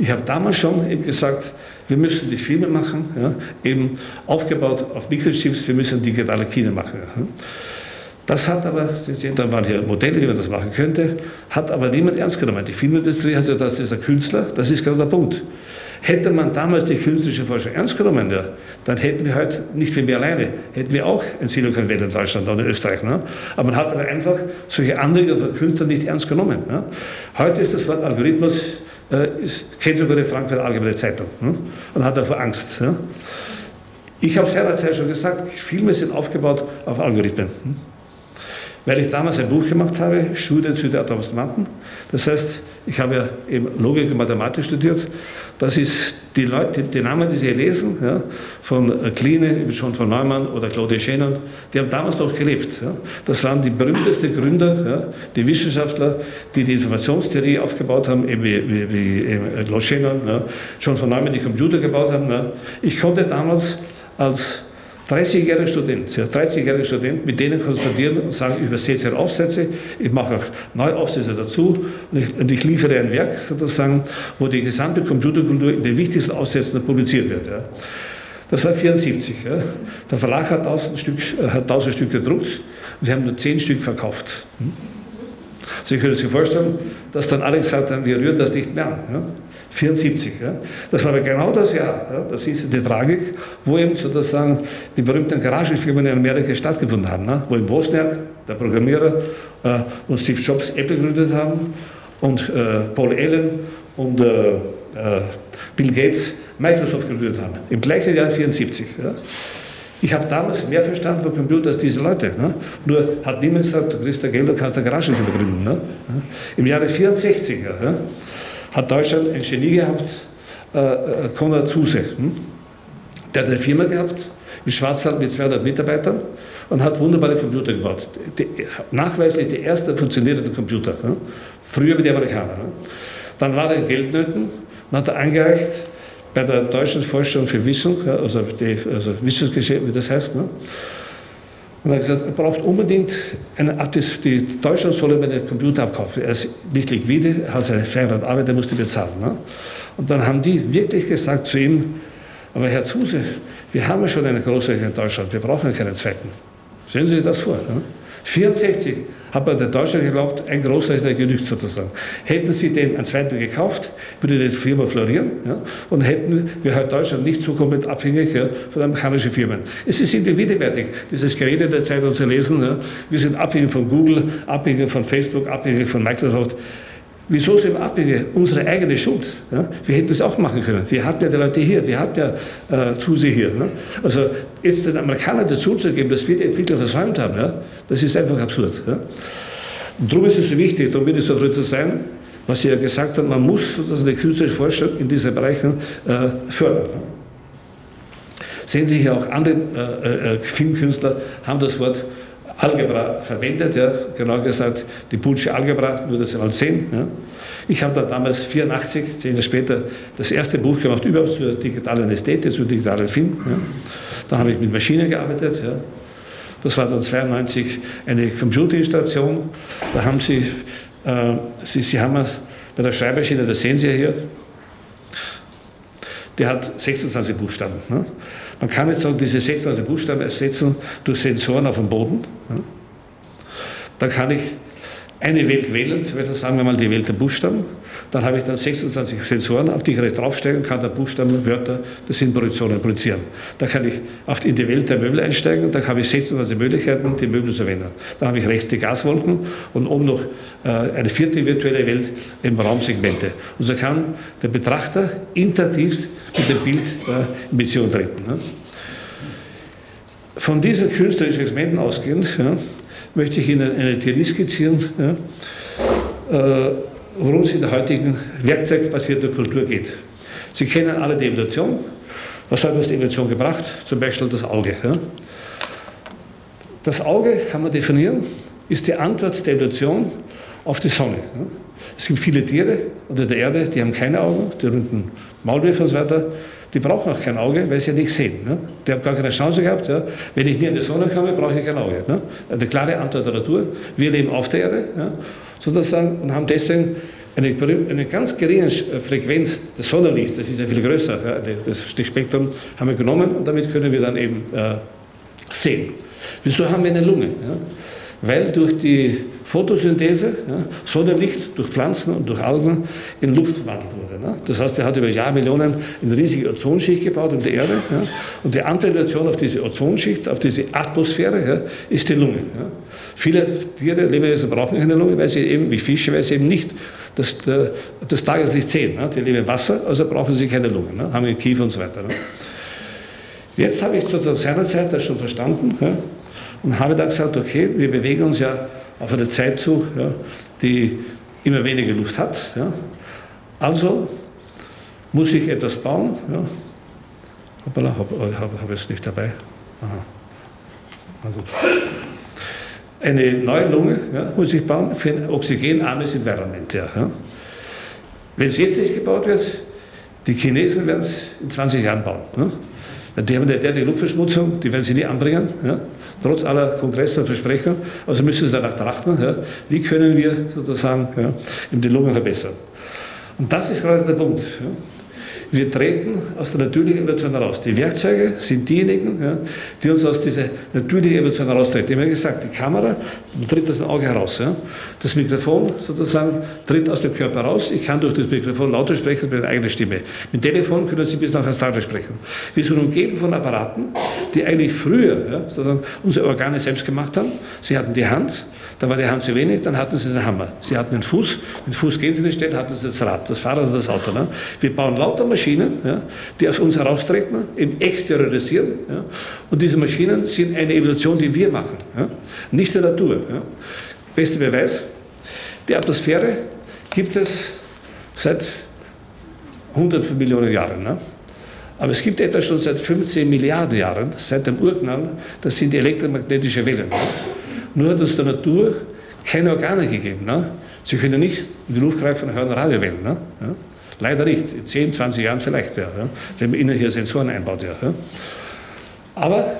Ich habe damals schon eben gesagt, wir müssen die Filme machen, ja, eben aufgebaut auf Mikrochips, wir müssen digitale Kino machen. Ja. Das hat aber, Sie sehen, da waren hier Modelle, wie man das machen könnte, hat aber niemand ernst genommen. Die Filmindustrie hat gesagt, das ist ein Künstler, das ist gerade der Punkt. Hätte man damals die künstlerische Forschung ernst genommen, ja, dann hätten wir heute nicht viel mehr alleine, hätten wir auch ein Silicon Valley in Deutschland oder in Österreich. Ne? Aber man hat aber einfach solche Anregungen von Künstlern nicht ernst genommen. Ne? Heute ist das Wort Algorithmus, äh, ist, kennt sogar die Frankfurter Allgemeine Zeitung, ne? Und hat davor Angst. Ja? Ich habe seinerzeit schon gesagt, Filme sind aufgebaut auf Algorithmen. Ne? Weil ich damals ein Buch gemacht habe, Students with Advanced Mathematics. Das heißt, ich habe ja eben Logik und Mathematik studiert. Das ist die Leute, die Namen, die Sie hier lesen, ja, von Glienicker, John von Neumann oder Claude Shannon, die haben damals noch gelebt. Ja. Das waren die berühmtesten Gründer, ja, die Wissenschaftler, die die Informationstheorie aufgebaut haben, eben wie, wie, wie eben Claude Shannon, ja, John von Neumann, die Computer gebaut haben. Ja. Ich konnte damals als dreißigjähriger Student, ja, dreißigjähriger Student, mit denen korrespondieren und sagen, ich übersetze ihre Aufsätze, ich mache auch neue Aufsätze dazu und ich, und ich liefere ein Werk sozusagen, wo die gesamte Computerkultur in den wichtigsten Aufsätzen publiziert wird. Ja. Das war vierundsiebzig. Ja. Der Verlag hat tausend Stück, hat tausend Stück gedruckt und sie haben nur zehn Stück verkauft. Hm? Sie können sich vorstellen, dass dann alle gesagt haben, wir rühren das nicht mehr an. Ja. vierundsiebzig, ja. Das war aber genau das Jahr, ja. Das ist die Tragik, wo eben sozusagen die berühmten Garagenfirmen in Amerika stattgefunden haben, ne? Wo in Wozniak, der Programmierer, äh, und Steve Jobs Apple gegründet haben und äh, Paul Allen und äh, äh, Bill Gates Microsoft gegründet haben, im gleichen Jahr vierundsiebzig. Ja. Ich habe damals mehr verstanden von Computer als diese Leute. Ne? Nur hat niemand gesagt, du kriegst da Geld, du kannst eine Garagenfirma gründen. Ne? Im Jahre vierundsechzig, ja, ja, hat Deutschland ein Genie gehabt, äh, Konrad Zuse, hm? Der hat eine Firma gehabt, im Schwarzwald mit zweihundert Mitarbeitern und hat wunderbare Computer gebaut. Die, nachweislich die erste funktionierende Computer, hm? Früher mit den Amerikanern. Hm? Dann war er in Geldnöten und hat er eingereicht bei der Deutschen Forschung für Wissen, also, die, also Wissensgeschäft, wie das heißt, ne? Und er hat gesagt, er braucht unbedingt eine Art, die Deutschland soll ihm einen Computer abkaufen. Er ist nicht liquide, er hat seine Ferienarbeit, er musste bezahlen. Ne? Und dann haben die wirklich gesagt zu ihm, aber Herr Zuse, wir haben ja schon einen Großrechner in Deutschland, wir brauchen keinen zweiten. Stellen Sie sich das vor. Ne? vierundsechzig hat man den Deutschen geglaubt, ein Großrechner genügt sozusagen. Hätten Sie den einen zweiten gekauft, würde die Firma florieren, ja? Und hätten wir halt Deutschland nicht so komplett abhängig, ja, von amerikanischen Firmen. Es ist irgendwie widerwärtig, dieses Gerede der Zeitung zu lesen. Ja? Wir sind abhängig von Google, abhängig von Facebook, abhängig von Microsoft. Wieso sind wir abhängig? Unsere eigene Schuld. Ja? Wir hätten das auch machen können. Wir hatten ja die Leute hier, wir hatten ja äh, Zuse hier. Ne? Also jetzt den Amerikanern das zuzugeben, dass wir die Entwickler versäumt haben, ja? Das ist einfach absurd. Ja? Darum ist es so wichtig, darum bin ich so froh zu sein, was Sie ja gesagt haben, man muss sozusagen die künstlerische Forschung in diesen Bereichen äh, fördern. Ne? Sehen Sie hier auch andere äh, äh, Filmkünstler haben das Wort Algebra verwendet, ja, genau gesagt, die Boolsche Algebra, nur dass Sie mal sehen. Ja. Ich habe dann damals vierundachtzig, zehn Jahre später, das erste Buch gemacht, überhaupt zur digitalen Ästhetik, zu digitalen Film. Ja. Dann habe ich mit Maschinen gearbeitet. Ja. Das war dann zweiundneunzig eine Computerstation. Da haben Sie, äh, Sie, Sie haben bei der Schreibmaschine, das sehen Sie ja hier, der hat sechsundzwanzig Buchstaben. Ne? Man kann jetzt sagen, diese sechsundzwanzig Buchstaben ersetzen durch Sensoren auf dem Boden. Ne? Dann kann ich eine Welt wählen, zum Beispiel sagen wir mal die Welt der Buchstaben. Dann habe ich dann sechsundzwanzig Sensoren, auf die ich draufsteigen kann, da Buchstaben, Wörter, das sind Produktionen, produzieren. Dann kann ich auf die, in die Welt der Möbel einsteigen, dann habe ich sechsundzwanzig Möglichkeiten, die Möbel zu verändern. Dann habe ich rechts die Gaswolken und oben noch äh, eine vierte virtuelle Welt im Raumsegmente. Und so kann der Betrachter interaktiv mit dem Bild äh, in Beziehung treten. Ne? Von diesen künstlerischen Experimenten ausgehend, ja, möchte ich Ihnen eine Theorie skizzieren, ja, äh, worum es in der heutigen werkzeugbasierten Kultur geht. Sie kennen alle die Evolution. Was hat uns die Evolution gebracht? Zum Beispiel das Auge. Ja. Das Auge, kann man definieren, ist die Antwort der Evolution auf die Sonne. Ja. Es gibt viele Tiere unter der Erde, die haben keine Augen, die runden Maulwürfe und so weiter. Die brauchen auch kein Auge, weil sie ja nichts sehen. Ne? Die haben gar keine Chance gehabt. Ja? Wenn ich nie an die Sonne komme, brauche ich kein Auge. Ne? Eine klare Antwort der Natur. Wir leben auf der Erde, ja? Sozusagen, und haben deswegen eine, eine ganz geringe Frequenz des Sonnenlichts. Das ist ja viel größer. Ja? Das Spektrum haben wir genommen und damit können wir dann eben äh, sehen. Wieso haben wir eine Lunge? Ja? Weil durch die Photosynthese, ja, Sonnenlicht durch Pflanzen und durch Algen in Luft verwandelt wurde. Ne? Das heißt, er hat über Jahrmillionen eine riesige Ozonschicht gebaut um die Erde. Ja? Und die Antwort auf diese Ozonschicht, auf diese Atmosphäre, ja, ist die Lunge. Ja? Viele Tiere, Lebewesen brauchen keine Lunge, weil sie eben, wie Fische, weil sie eben nicht das, das Tageslicht sehen. Ne? Die leben im Wasser, also brauchen sie keine Lunge, ne? Haben einen Kiefer und so weiter. Ne? Jetzt habe ich zu seiner Zeit das schon verstanden, ja? Und habe dann gesagt, okay, wir bewegen uns ja auf eine Zeit zu, ja, die immer weniger Luft hat. Ja. Also muss ich etwas bauen. Ja. Hoppala, habe hab, hab ich es nicht dabei. Aha. Na gut. Eine neue Lunge, ja, muss ich bauen für ein oxygenarmes Environment. Ja, ja. Wenn es jetzt nicht gebaut wird, die Chinesen werden es in zwanzig Jahren bauen. Ja. Die haben eine derartige Luftverschmutzung, die werden sie nie anbringen, ja? Trotz aller Kongresse und Versprechen. Also müssen sie danach trachten, ja? Wie können wir sozusagen, ja, die Lungen verbessern. Und das ist gerade der Punkt. Ja? Wir treten aus der natürlichen Evolution heraus. Die Werkzeuge sind diejenigen, ja, die uns aus dieser natürlichen Evolution heraustreten. Ich habe ja gesagt, die Kamera tritt aus dem Auge heraus. Ja. Das Mikrofon sozusagen tritt aus dem Körper raus. Ich kann durch das Mikrofon lauter sprechen mit meiner eigenen Stimme. Mit dem Telefon können Sie bis nach Australien sprechen. Wir sind umgeben von Apparaten, die eigentlich früher, ja, sozusagen unsere Organe selbst gemacht haben. Sie hatten die Hand. Da war die Hand zu wenig, dann hatten sie den Hammer. Sie hatten den Fuß, mit dem Fuß gehen sie nicht schnell, hatten sie das Rad, das Fahrrad oder das Auto. Ne? Wir bauen lauter Maschinen, ja, die aus uns heraustreten, eben exteriorisieren. Ja? Und diese Maschinen sind eine Evolution, die wir machen, ja? Nicht der Natur. Ja? Bester Beweis, die Atmosphäre gibt es seit hunderten von Millionen Jahren. Ne? Aber es gibt etwas schon seit fünfzehn Milliarden Jahren, seit dem Urknall, das sind die elektromagnetischen Wellen. Ne? Nur hat uns der Natur keine Organe gegeben. Ne? Sie können nicht in die Luft greifen und hören Radiowellen. Ne? Ja? Leider nicht. In zehn, zwanzig Jahren vielleicht, ja, ja? Wenn man ihnen hier Sensoren einbaut. Ja, ja? Aber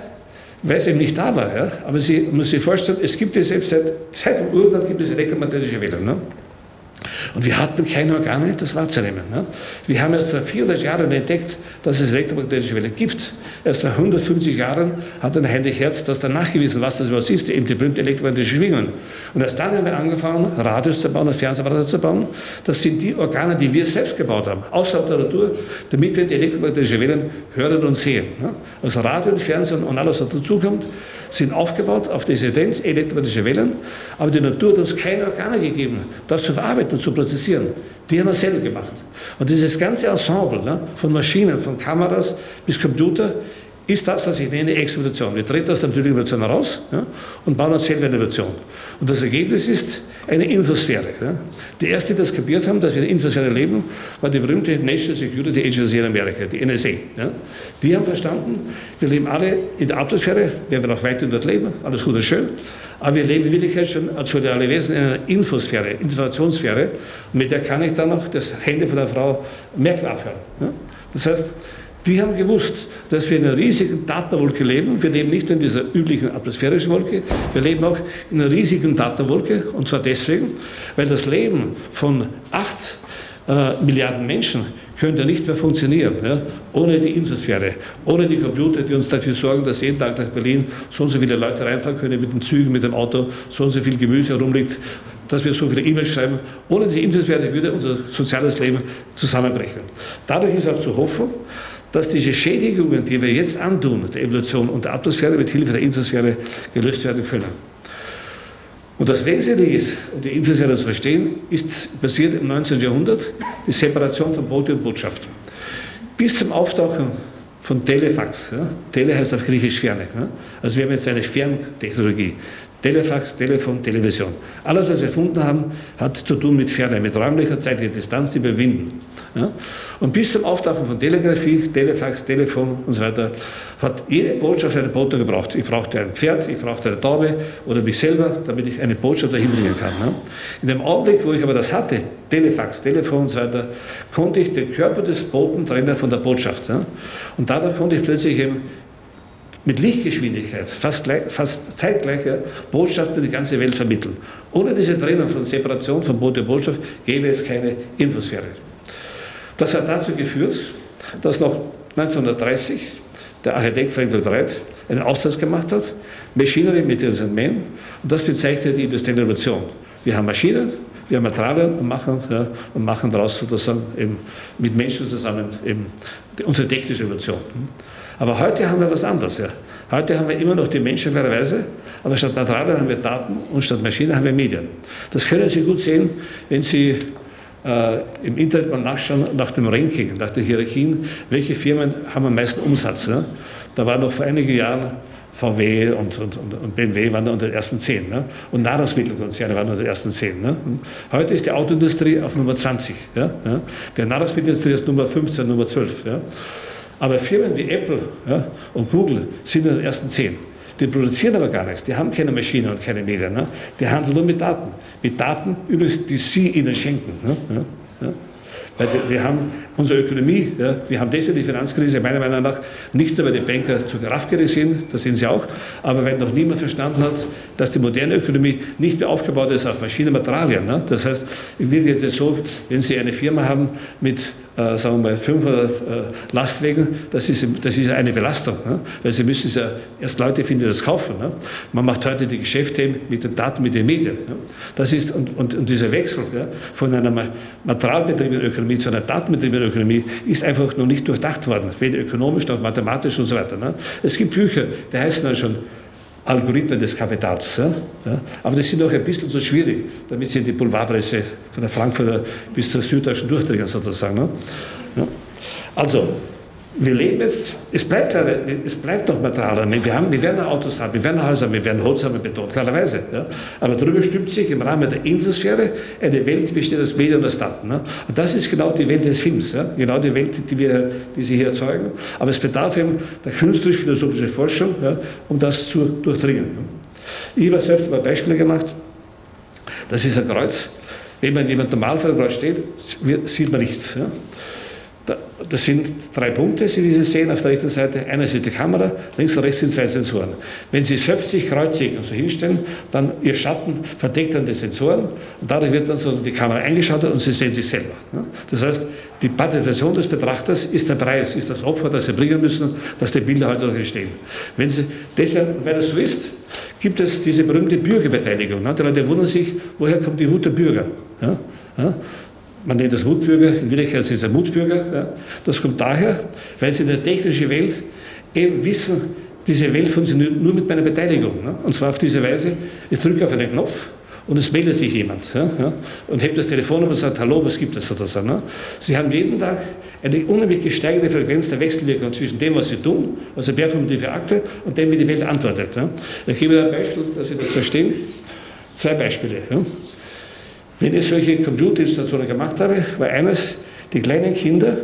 weil es eben nicht da war, ja? Aber Sie müssen sich vorstellen, es gibt ja selbst seit, seit dem Urknall gibt es elektromagnetische Wellen. Ne? Und wir hatten keine Organe, das wahrzunehmen. Ne? Wir haben erst vor vierhundert Jahren entdeckt, dass es elektromagnetische Wellen gibt. Erst vor hundertfünfzig Jahren hat ein Heinrich Hertz das dann nachgewiesen, was das überhaupt ist, eben die berühmten elektromagnetischen Schwingungen. Und erst dann haben wir angefangen, Radios zu bauen und Fernsehapparate zu bauen. Das sind die Organe, die wir selbst gebaut haben, außerhalb der Natur, damit wir die elektromagnetischen Wellen hören und sehen. Ne? Also Radio und Fernsehen und alles, was dazukommt, sind aufgebaut auf die Existenz elektromagnetischer Wellen. Aber die Natur hat uns keine Organe gegeben, das zu verarbeiten und zu prozessieren. Die haben wir selber gemacht. Und dieses ganze Ensemble, ne, von Maschinen, von Kameras bis Computer, ist das, was ich nenne, Evolution. Wir treten aus der natürlichen Evolution heraus, ja, und bauen uns selber eine Evolution. Und das Ergebnis ist eine Infosphäre. Ja. Die erste, die das kapiert haben, dass wir in der Infosphäre leben, war die berühmte National Security Agency in Amerika, die N S A. Ja. Die haben verstanden, wir leben alle in der Atmosphäre, werden wir noch weiterhin dort leben, alles gut und schön, aber wir leben in Wirklichkeit schon als soziale Wesen in einer Infosphäre, Informationssphäre, und mit der kann ich dann noch das Handy von der Frau Merkel abhören. Ja. Das heißt, die haben gewusst, dass wir in einer riesigen Datenwolke leben. Wir leben nicht nur in dieser üblichen atmosphärischen Wolke, wir leben auch in einer riesigen Datenwolke. Und zwar deswegen, weil das Leben von acht äh, Milliarden Menschen könnte nicht mehr funktionieren, ja, ohne die Inselfähre, ohne die Computer, die uns dafür sorgen, dass jeden Tag nach Berlin so und so viele Leute reinfahren können mit den Zügen, mit dem Auto, so und so viel Gemüse herumliegt, dass wir so viele E-Mails schreiben. Ohne die Inselfähre würde unser soziales Leben zusammenbrechen. Dadurch ist auch zu hoffen, dass diese Schädigungen, die wir jetzt antun, der Evolution und der Atmosphäre, mit Hilfe der Inselfähre gelöst werden können. Und das Wesentliche ist, um die Inselfähre zu verstehen, ist passiert im neunzehnten Jahrhundert, die Separation von Bote und Botschaft. Bis zum Auftauchen von Telefax, ja, Tele heißt auf Griechisch Ferne, ja, also wir haben jetzt eine Ferntechnologie, Telefax, Telefon, Television. Alles, was wir erfunden haben, hat zu tun mit Ferne, mit räumlicher, zeitlicher Distanz, die wir überwinden. Ja. Und bis zum Auftauchen von Telegrafie, Telefax, Telefon und so weiter, hat jede Botschaft eine Bote gebraucht. Ich brauchte ein Pferd, ich brauchte eine Taube oder mich selber, damit ich eine Botschaft dahin bringen kann. Ja. In dem Augenblick, wo ich aber das hatte, Telefax, Telefon und so weiter, konnte ich den Körper des Boten trennen von der Botschaft. Ja. Und dadurch konnte ich plötzlich eben mit Lichtgeschwindigkeit, fast, gleich, fast zeitgleicher Botschaften die ganze Welt vermitteln. Ohne diese Trennung von Separation von Bote und Botschaft gäbe es keine Infosphäre. Das hat dazu geführt, dass noch neunzehnhundertdreißig der Architekt Frank Lloyd Wright einen Aufsatz gemacht hat, Machinery, Materials and Men, und das bezeichnet die industrielle Revolution. Wir haben Maschinen, wir haben Materialien und machen, ja, und machen daraus sozusagen eben mit Menschen zusammen eben unsere technische Revolution. Aber heute haben wir was anderes. Ja. Heute haben wir immer noch die Menschen klarerweise, aber statt Materialien haben wir Daten und statt Maschinen haben wir Medien. Das können Sie gut sehen, wenn Sie äh, im Internet mal nachschauen nach dem Ranking, nach den Hierarchien, welche Firmen haben am meisten Umsatz. Ne? Da war noch vor einigen Jahren V W und, und, und B M W waren da unter den ersten zehn. Ne? Und Nahrungsmittelkonzerne waren unter den ersten zehn. Ne? Heute ist die Autoindustrie auf Nummer zwanzig. Ja? Ja? Die Nahrungsmittelindustrie ist Nummer fünfzehn, Nummer zwölf. Ja? Aber Firmen wie Apple, ja, und Google sind in den ersten zehn. Die produzieren aber gar nichts, die haben keine Maschine und keine Medien. Ne? Die handeln nur mit Daten. Mit Daten übrigens, die sie ihnen schenken. Ne? Ja, ja. Weil die, wir haben unsere Ökonomie, ja, wir haben deswegen die Finanzkrise meiner Meinung nach nicht nur, weil die Banker zu raffgierig sind, das sind sie auch, aber weil noch niemand verstanden hat, dass die moderne Ökonomie nicht mehr aufgebaut ist auf Maschinen und Materialien. Ne? Das heißt, es wird jetzt so, wenn Sie eine Firma haben mit Äh, sagen wir mal fünfhundert äh, Lastwagen, das ist, das ist eine Belastung, ne? Weil Sie müssen ja erst Leute finden, die das kaufen. Ne? Man macht heute die Geschäfte mit den Daten, mit den Medien. Ne? Das ist, und, und, und dieser Wechsel, ja, von einer materialbetriebenen Ökonomie zu einer datenbetriebenen Ökonomie ist einfach noch nicht durchdacht worden, weder ökonomisch noch mathematisch und so weiter. Ne? Es gibt Bücher, die heißen dann schon Algorithmen des Kapitals. Ja? Ja? Aber das sind auch ein bisschen so schwierig, damit Sie die Boulevardpresse von der Frankfurter bis zur Süddeutschen durchdringen, sozusagen. Ne? Ja? Also, wir leben jetzt, es bleibt, es bleibt noch Material. Wir, haben, wir werden Autos haben, wir werden Häuser haben, wir werden Holz haben, Beton, klarerweise. Ja? Aber darüber stimmt sich im Rahmen der Infosphäre eine Welt, die besteht aus Medien und aus Daten. Ne? Und das ist genau die Welt des Films, ja? Genau die Welt, die, wir, die Sie hier erzeugen. Aber es bedarf eben der künstlerisch-philosophischen Forschung, ja, um das zu durchdringen. Ne? Ich habe selbst mal Beispiele gemacht. Das ist ein Kreuz. Wenn man jemand normal vor dem Kreuz steht, sieht man nichts. Ja? Das sind drei Punkte, die Sie sehen auf der rechten Seite. Einerseits ist die Kamera, links und rechts sind zwei Sensoren. Wenn Sie selbst sich kreuzigen und so hinstellen, dann Ihr Schatten verdeckt dann die Sensoren und dadurch wird dann so die Kamera eingeschaltet und Sie sehen sich selber. Das heißt, die Partizipation des Betrachters ist der Preis, ist das Opfer, das Sie bringen müssen, dass die Bilder heute noch entstehen. Wenn Sie, deshalb, weil das so ist, gibt es diese berühmte Bürgerbeteiligung. Die Leute wundern sich, woher kommt die Wut der Bürger? Man nennt das Wutbürger, in Wirklichkeit sind es Mutbürger. Ja. Das kommt daher, weil sie in der technischen Welt eben wissen, diese Welt funktioniert nur mit meiner Beteiligung. Ne? Und zwar auf diese Weise, ich drücke auf einen Knopf und es meldet sich jemand. Ja, ja, und hebt das Telefon und sagt, hallo, was gibt es sozusagen. Ne? Sie haben jeden Tag eine unheimlich gesteigerte Frequenz der Wechselwirkung zwischen dem, was Sie tun, also performative Akte, und dem, wie die Welt antwortet. Ja? Ich gebe Ihnen ein Beispiel, dass Sie das verstehen. Zwei Beispiele. Ja? Wenn ich solche Computerinstallationen gemacht habe, war eines, die kleinen Kinder,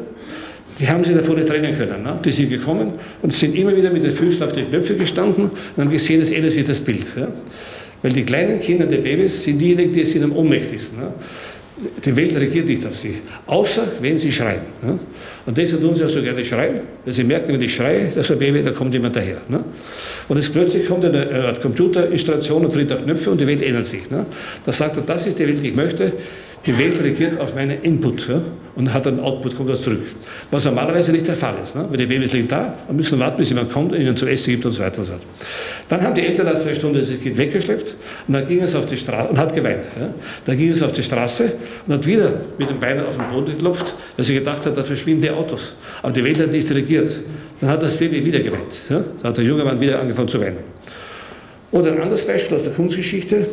die haben sich davon nicht trennen können. Ne? Die sind gekommen und sind immer wieder mit den Füßen auf den Knöpfen gestanden und haben gesehen, es ändert sich das Bild. Ja? Weil die kleinen Kinder, die Babys, sind diejenigen, die sind am ohnmächtigsten. Ne? Die Welt reagiert nicht auf sie, außer wenn sie schreien. Ne? Und deshalb tun sie auch so gerne schreien, weil sie merken, wenn ich schreie, das ist ein Baby, da kommt jemand daher. Ne? Und jetzt plötzlich kommt eine, eine Computerinstallation und tritt auf Knöpfe und die Welt ändert sich. Ne? Das sagt er, das ist die Welt, die ich möchte. die Welt reagiert auf meinen Input, ja, und hat einen Output, kommt was zurück. Was normalerweise nicht der Fall ist, ne? Weil die Babys liegen da und müssen warten, bis jemand kommt und ihnen zu essen gibt und so weiter und so weiter. Dann haben die Eltern nach zwei Stunden das Kind weggeschleppt und dann ging es auf die Straße und hat geweint. Ja? Dann ging es auf die Straße und hat wieder mit den Beinen auf den Boden geklopft, weil sie gedacht hat, da verschwinden die Autos. Aber die Welt hat nicht reagiert. Dann hat das Baby wieder geweint. Ja? Dann hat der junge Mann wieder angefangen zu weinen. Oder ein anderes Beispiel aus der Kunstgeschichte.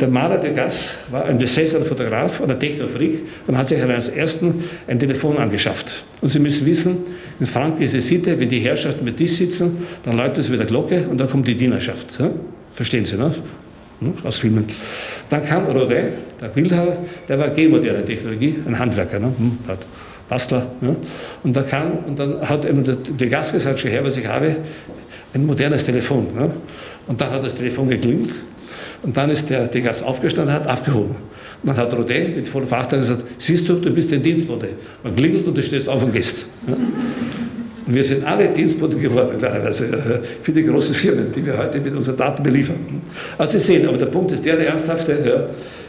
Der Maler Degas war ein besessener Fotograf und ein Technofreak und hat sich als ersten ein Telefon angeschafft. Und Sie müssen wissen, in Frankreich ist es Sitte, wenn die Herrschaften mit Tisch sitzen, dann läutet es mit der Glocke und dann kommt die Dienerschaft. Ja? Verstehen Sie, ne? Hm? Aus Filmen. Dann kam Rodin, der Bildhauer, der war gegen moderne Technologie, ein Handwerker, ne? Hm, hat Bastler. Ja? Und, da kam, und dann hat eben der Degas gesagt, schau her, was ich habe, ein modernes Telefon. Ne? Und dann hat das Telefon geklingelt. Und dann ist der Degas aufgestanden und hat abgehoben. Und dann hat Rodin mit vollem Fachtagen gesagt, siehst du, du bist ein Dienstbote. Man klingelt und du stehst auf und gehst. Ja? Und wir sind alle Dienstboten geworden, klarerweise, für die großen Firmen, die wir heute mit unseren Daten beliefern. Also Sie sehen, aber der Punkt ist der, der ernsthafte, ja,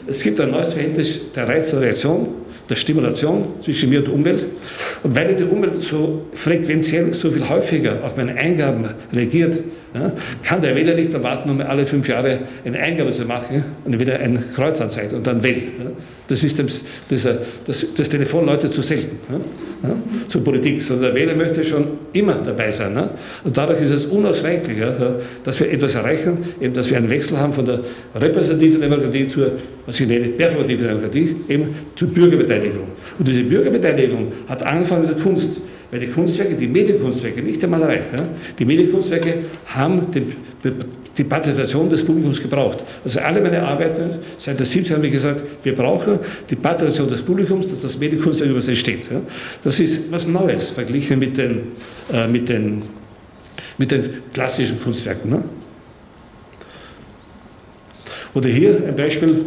es gibt ein neues Verhältnis der Reiz und Reaktion, der Stimulation zwischen mir und der Umwelt. Und weil die Umwelt so frequenziell, so viel häufiger auf meine Eingaben reagiert, ja, kann der Wähler nicht mehr warten, um alle fünf Jahre eine Eingabe zu machen und wieder ein Kreuz anzeigt und dann wählt. Ja. Das, ist dem, das, das, das Telefon läutet zu selten, ja, ja, zur Politik, sondern der Wähler möchte schon immer dabei sein. Ja. Und dadurch ist es unausweichlich, ja, dass wir etwas erreichen, eben, dass wir einen Wechsel haben von der repräsentativen Demokratie zur, was ich nenne, performativen Demokratie, eben zur Bürgerbeteiligung. Und diese Bürgerbeteiligung hat angefangen mit der Kunst. Weil die Kunstwerke, die Medienkunstwerke, nicht die Malerei, ja, die Medienkunstwerke haben die, die Partizipation des Publikums gebraucht. Also alle meine Arbeiten seit der siebziger haben wir gesagt, wir brauchen die Partizipation des Publikums, dass das Medienkunstwerk über sich steht. Ja. Das ist was Neues verglichen mit den, äh, mit den, mit den klassischen Kunstwerken. Ne? Oder hier ein Beispiel,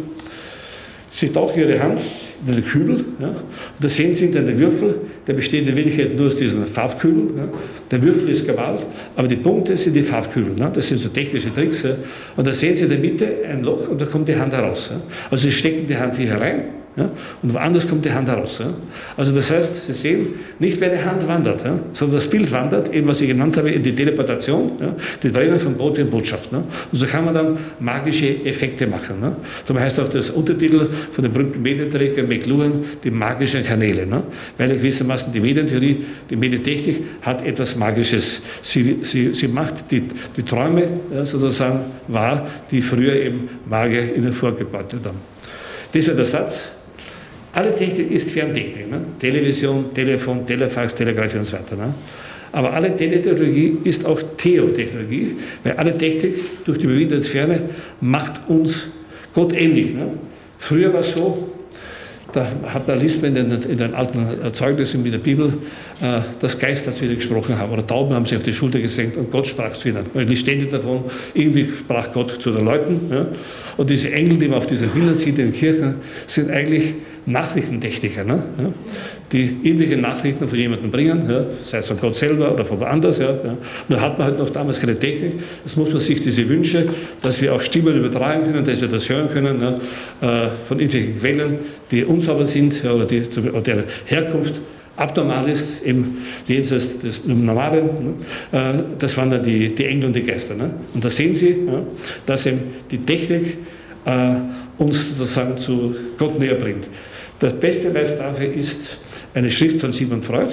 sieht auch Ihre Hand. Den Kübel, ja, und da sehen Sie den Würfel, der besteht in Wirklichkeit nur aus diesen Farbkübeln. Ja. Der Würfel ist gemalt, aber die Punkte sind die Farbkübel. Ne. Das sind so technische Tricks. Ja. Und da sehen Sie in der Mitte ein Loch und da kommt die Hand heraus. Ja. Also Sie stecken die Hand hier herein, ja, und woanders kommt die Hand heraus. Ja. Also das heißt, Sie sehen, nicht wer die Hand wandert, ja, sondern das Bild wandert, eben was ich genannt habe, in die Teleportation, ja, die Trennung von Boot in Botschaft. Ne. Und so kann man dann magische Effekte machen. Ne. Darum heißt auch das Untertitel von dem berühmten Medienträger McLuhan, die magischen Kanäle. Ne. Weil gewissermaßen die Medientheorie, die Medientechnik hat etwas Magisches. Sie, sie, sie macht die, die Träume, ja, sozusagen wahr, die früher eben Magier ihnen vorgebaut haben. Das war der Satz. Alle Technik ist Ferntechnik, ne? Television, Telefon, Telefax, Telegrafie und so weiter. Ne? Aber alle Teletechnologie ist auch Theotechnologie, weil alle Technik durch die Überwindung der Ferne macht uns Gott ähnlich. Ne? Früher war es so, da hat man liest man in den, in den alten Zeugnissen mit der Bibel, äh, dass Geister zu ihnen gesprochen haben oder Tauben haben sie auf die Schulter gesenkt und Gott sprach zu ihnen. Man liest ständig davon, irgendwie sprach Gott zu den Leuten. Ja? Und diese Engel, die man auf diesen Bildern sieht in den Kirchen, sind eigentlich Nachrichtentechniker, ne? Ja? Die irgendwelche Nachrichten von jemandem bringen, ja? Sei es von Gott selber oder von woanders. Ja? Ja? Nur hat man halt noch damals keine Technik, jetzt muss man sich diese Wünsche, dass wir auch Stimmen übertragen können, dass wir das hören können, ja? äh, von irgendwelchen Quellen, die unsauber sind, ja? Oder die oder deren Herkunft abnormal ist, eben jenseits des Normalen, ne? äh, das waren dann die, die Engel und die Geister. Ne? Und da sehen Sie, ja? Dass eben die Technik äh, uns sozusagen zu Gott näher bringt. Das beste Beweis dafür ist eine Schrift von Sigmund Freud,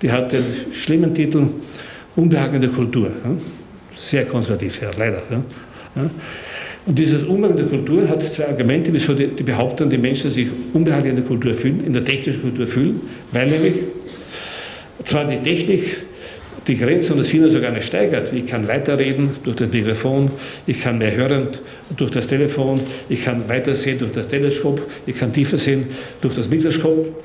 die hat den schlimmen Titel Unbehagende Kultur. Sehr konservativ, ja, leider. Und dieses Unbehagende Kultur hat zwei Argumente, wieso die behaupten, die Menschen sich unbehaglich in der Kultur fühlen, in der technischen Kultur fühlen, weil nämlich zwar die Technik die Grenzen und Sinne sogar nicht steigert. Ich kann weiterreden durch das Mikrofon, ich kann mehr hören durch das Telefon, ich kann weitersehen durch das Teleskop, ich kann tiefer sehen durch das Mikroskop.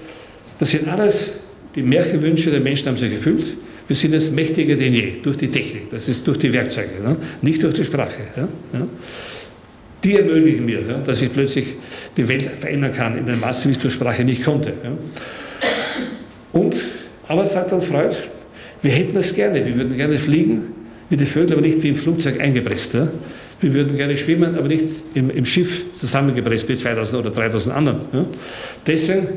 Das sind alles die Märchenwünsche der Menschen, haben sie gefüllt. Wir sind jetzt mächtiger denn je durch die Technik, das ist durch die Werkzeuge, ne? Nicht durch die Sprache. Ja? Ja? Die ermöglichen mir, ja, dass ich plötzlich die Welt verändern kann in einem Maße, wie ich durch Sprache nicht konnte. Ja? Und, aber sagt dann Freud, wir hätten das gerne, wir würden gerne fliegen, wie die Vögel, aber nicht wie im Flugzeug eingepresst. Ja? wir würden gerne schwimmen, aber nicht im, im Schiff zusammengepresst mit zweitausend oder dreitausend anderen. Ja. Deswegen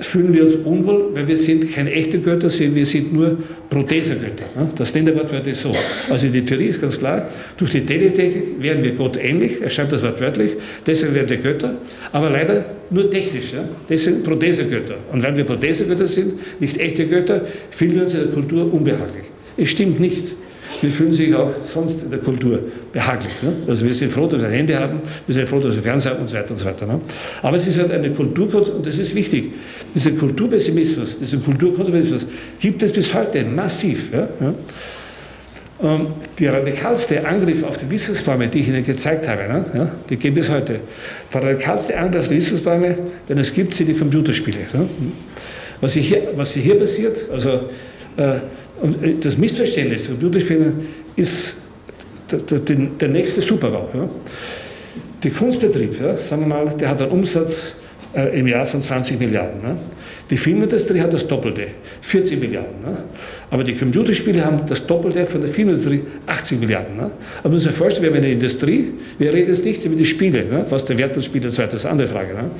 fühlen wir uns unwohl, weil wir sind keine echten Götter, wir sind nur Prothesegötter. Ja. Das nennt der Wortwörtlich so. Also die Theorie ist ganz klar, durch die Teletechnik werden wir Gott ähnlich, er schreibt das wortwörtlich, deswegen werden wir Götter, aber leider nur technisch, ja. Deswegen Prothesegötter. Und weil wir Prothesegötter sind, nicht echte Götter, fühlen wir uns in der Kultur unbehaglich. Es stimmt nicht. Wir fühlen sich auch sonst in der Kultur behaglich. Ne? Also wir sind froh, dass wir ein Handy haben, wir sind froh, dass wir Fernseher haben und so weiter und so weiter. Ne? Aber es ist halt eine Kulturkunst und das ist wichtig. Dieser Kulturpessimismus, diesen Kulturkonsumismus gibt es bis heute massiv. Ja? Ja? Ähm, der radikalste Angriff auf die Wissensbäume, die ich Ihnen gezeigt habe, ne? Ja? Die gehen bis heute. Der radikalste Angriff auf die Wissensbäume, den es gibt, sind die Computerspiele. Ne? Was hier, was hier passiert, also äh, und das Missverständnis, Computerspiele, ist der, der, der nächste Superbau. Ja. Der Kunstbetrieb, ja, sagen wir mal, der hat einen Umsatz äh, im Jahr von zwanzig Milliarden. Ne. Die Filmindustrie hat das Doppelte, vierzig Milliarden. Ne. Aber die Computerspiele haben das Doppelte von der Filmindustrie, achtzig Milliarden. Ne. Aber müssen wir uns vorstellen, wir haben eine Industrie, wir reden jetzt nicht über die Spiele, ne, was der Wert der Spiele und so weiter, das ist eine andere Frage. Ne.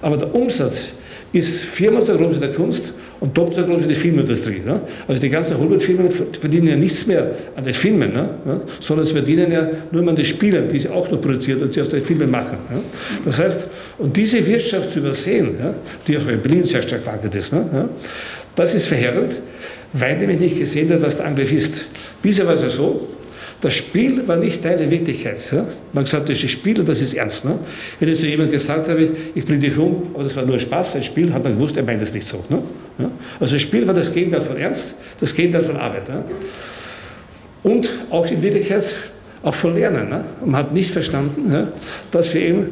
Aber der Umsatz ist viermal so groß in der Kunst und doppelt so groß in der Filmindustrie. Ne? Also die ganzen Hollywood-Filme verdienen ja nichts mehr an den Filmen, ne? Ja? Sondern sie verdienen ja nur an den Spielern, die sie auch noch produzieren und sie aus den Filmen machen. Ja? Das heißt, und diese Wirtschaft zu übersehen, ja? Die auch in Berlin sehr stark verankert ist, ne? Ja? Das ist verheerend, weil nämlich nicht gesehen wird, was der Angriff ist. Bisher war es ja so, das Spiel war nicht Teil der Wirklichkeit. Ja? Man sagt, das ist Spiel und das ist ernst. Ne? Wenn jetzt so jemand gesagt habe, ich bringe dich um, aber das war nur Spaß, ein Spiel, hat man gewusst, er meint das nicht so. Ne? Ja? Also das Spiel war das Gegenteil von Ernst, das Gegenteil von Arbeit. Ne? Und auch in Wirklichkeit, auch von Lernen. Ne? Man hat nicht verstanden, ja, dass wir eben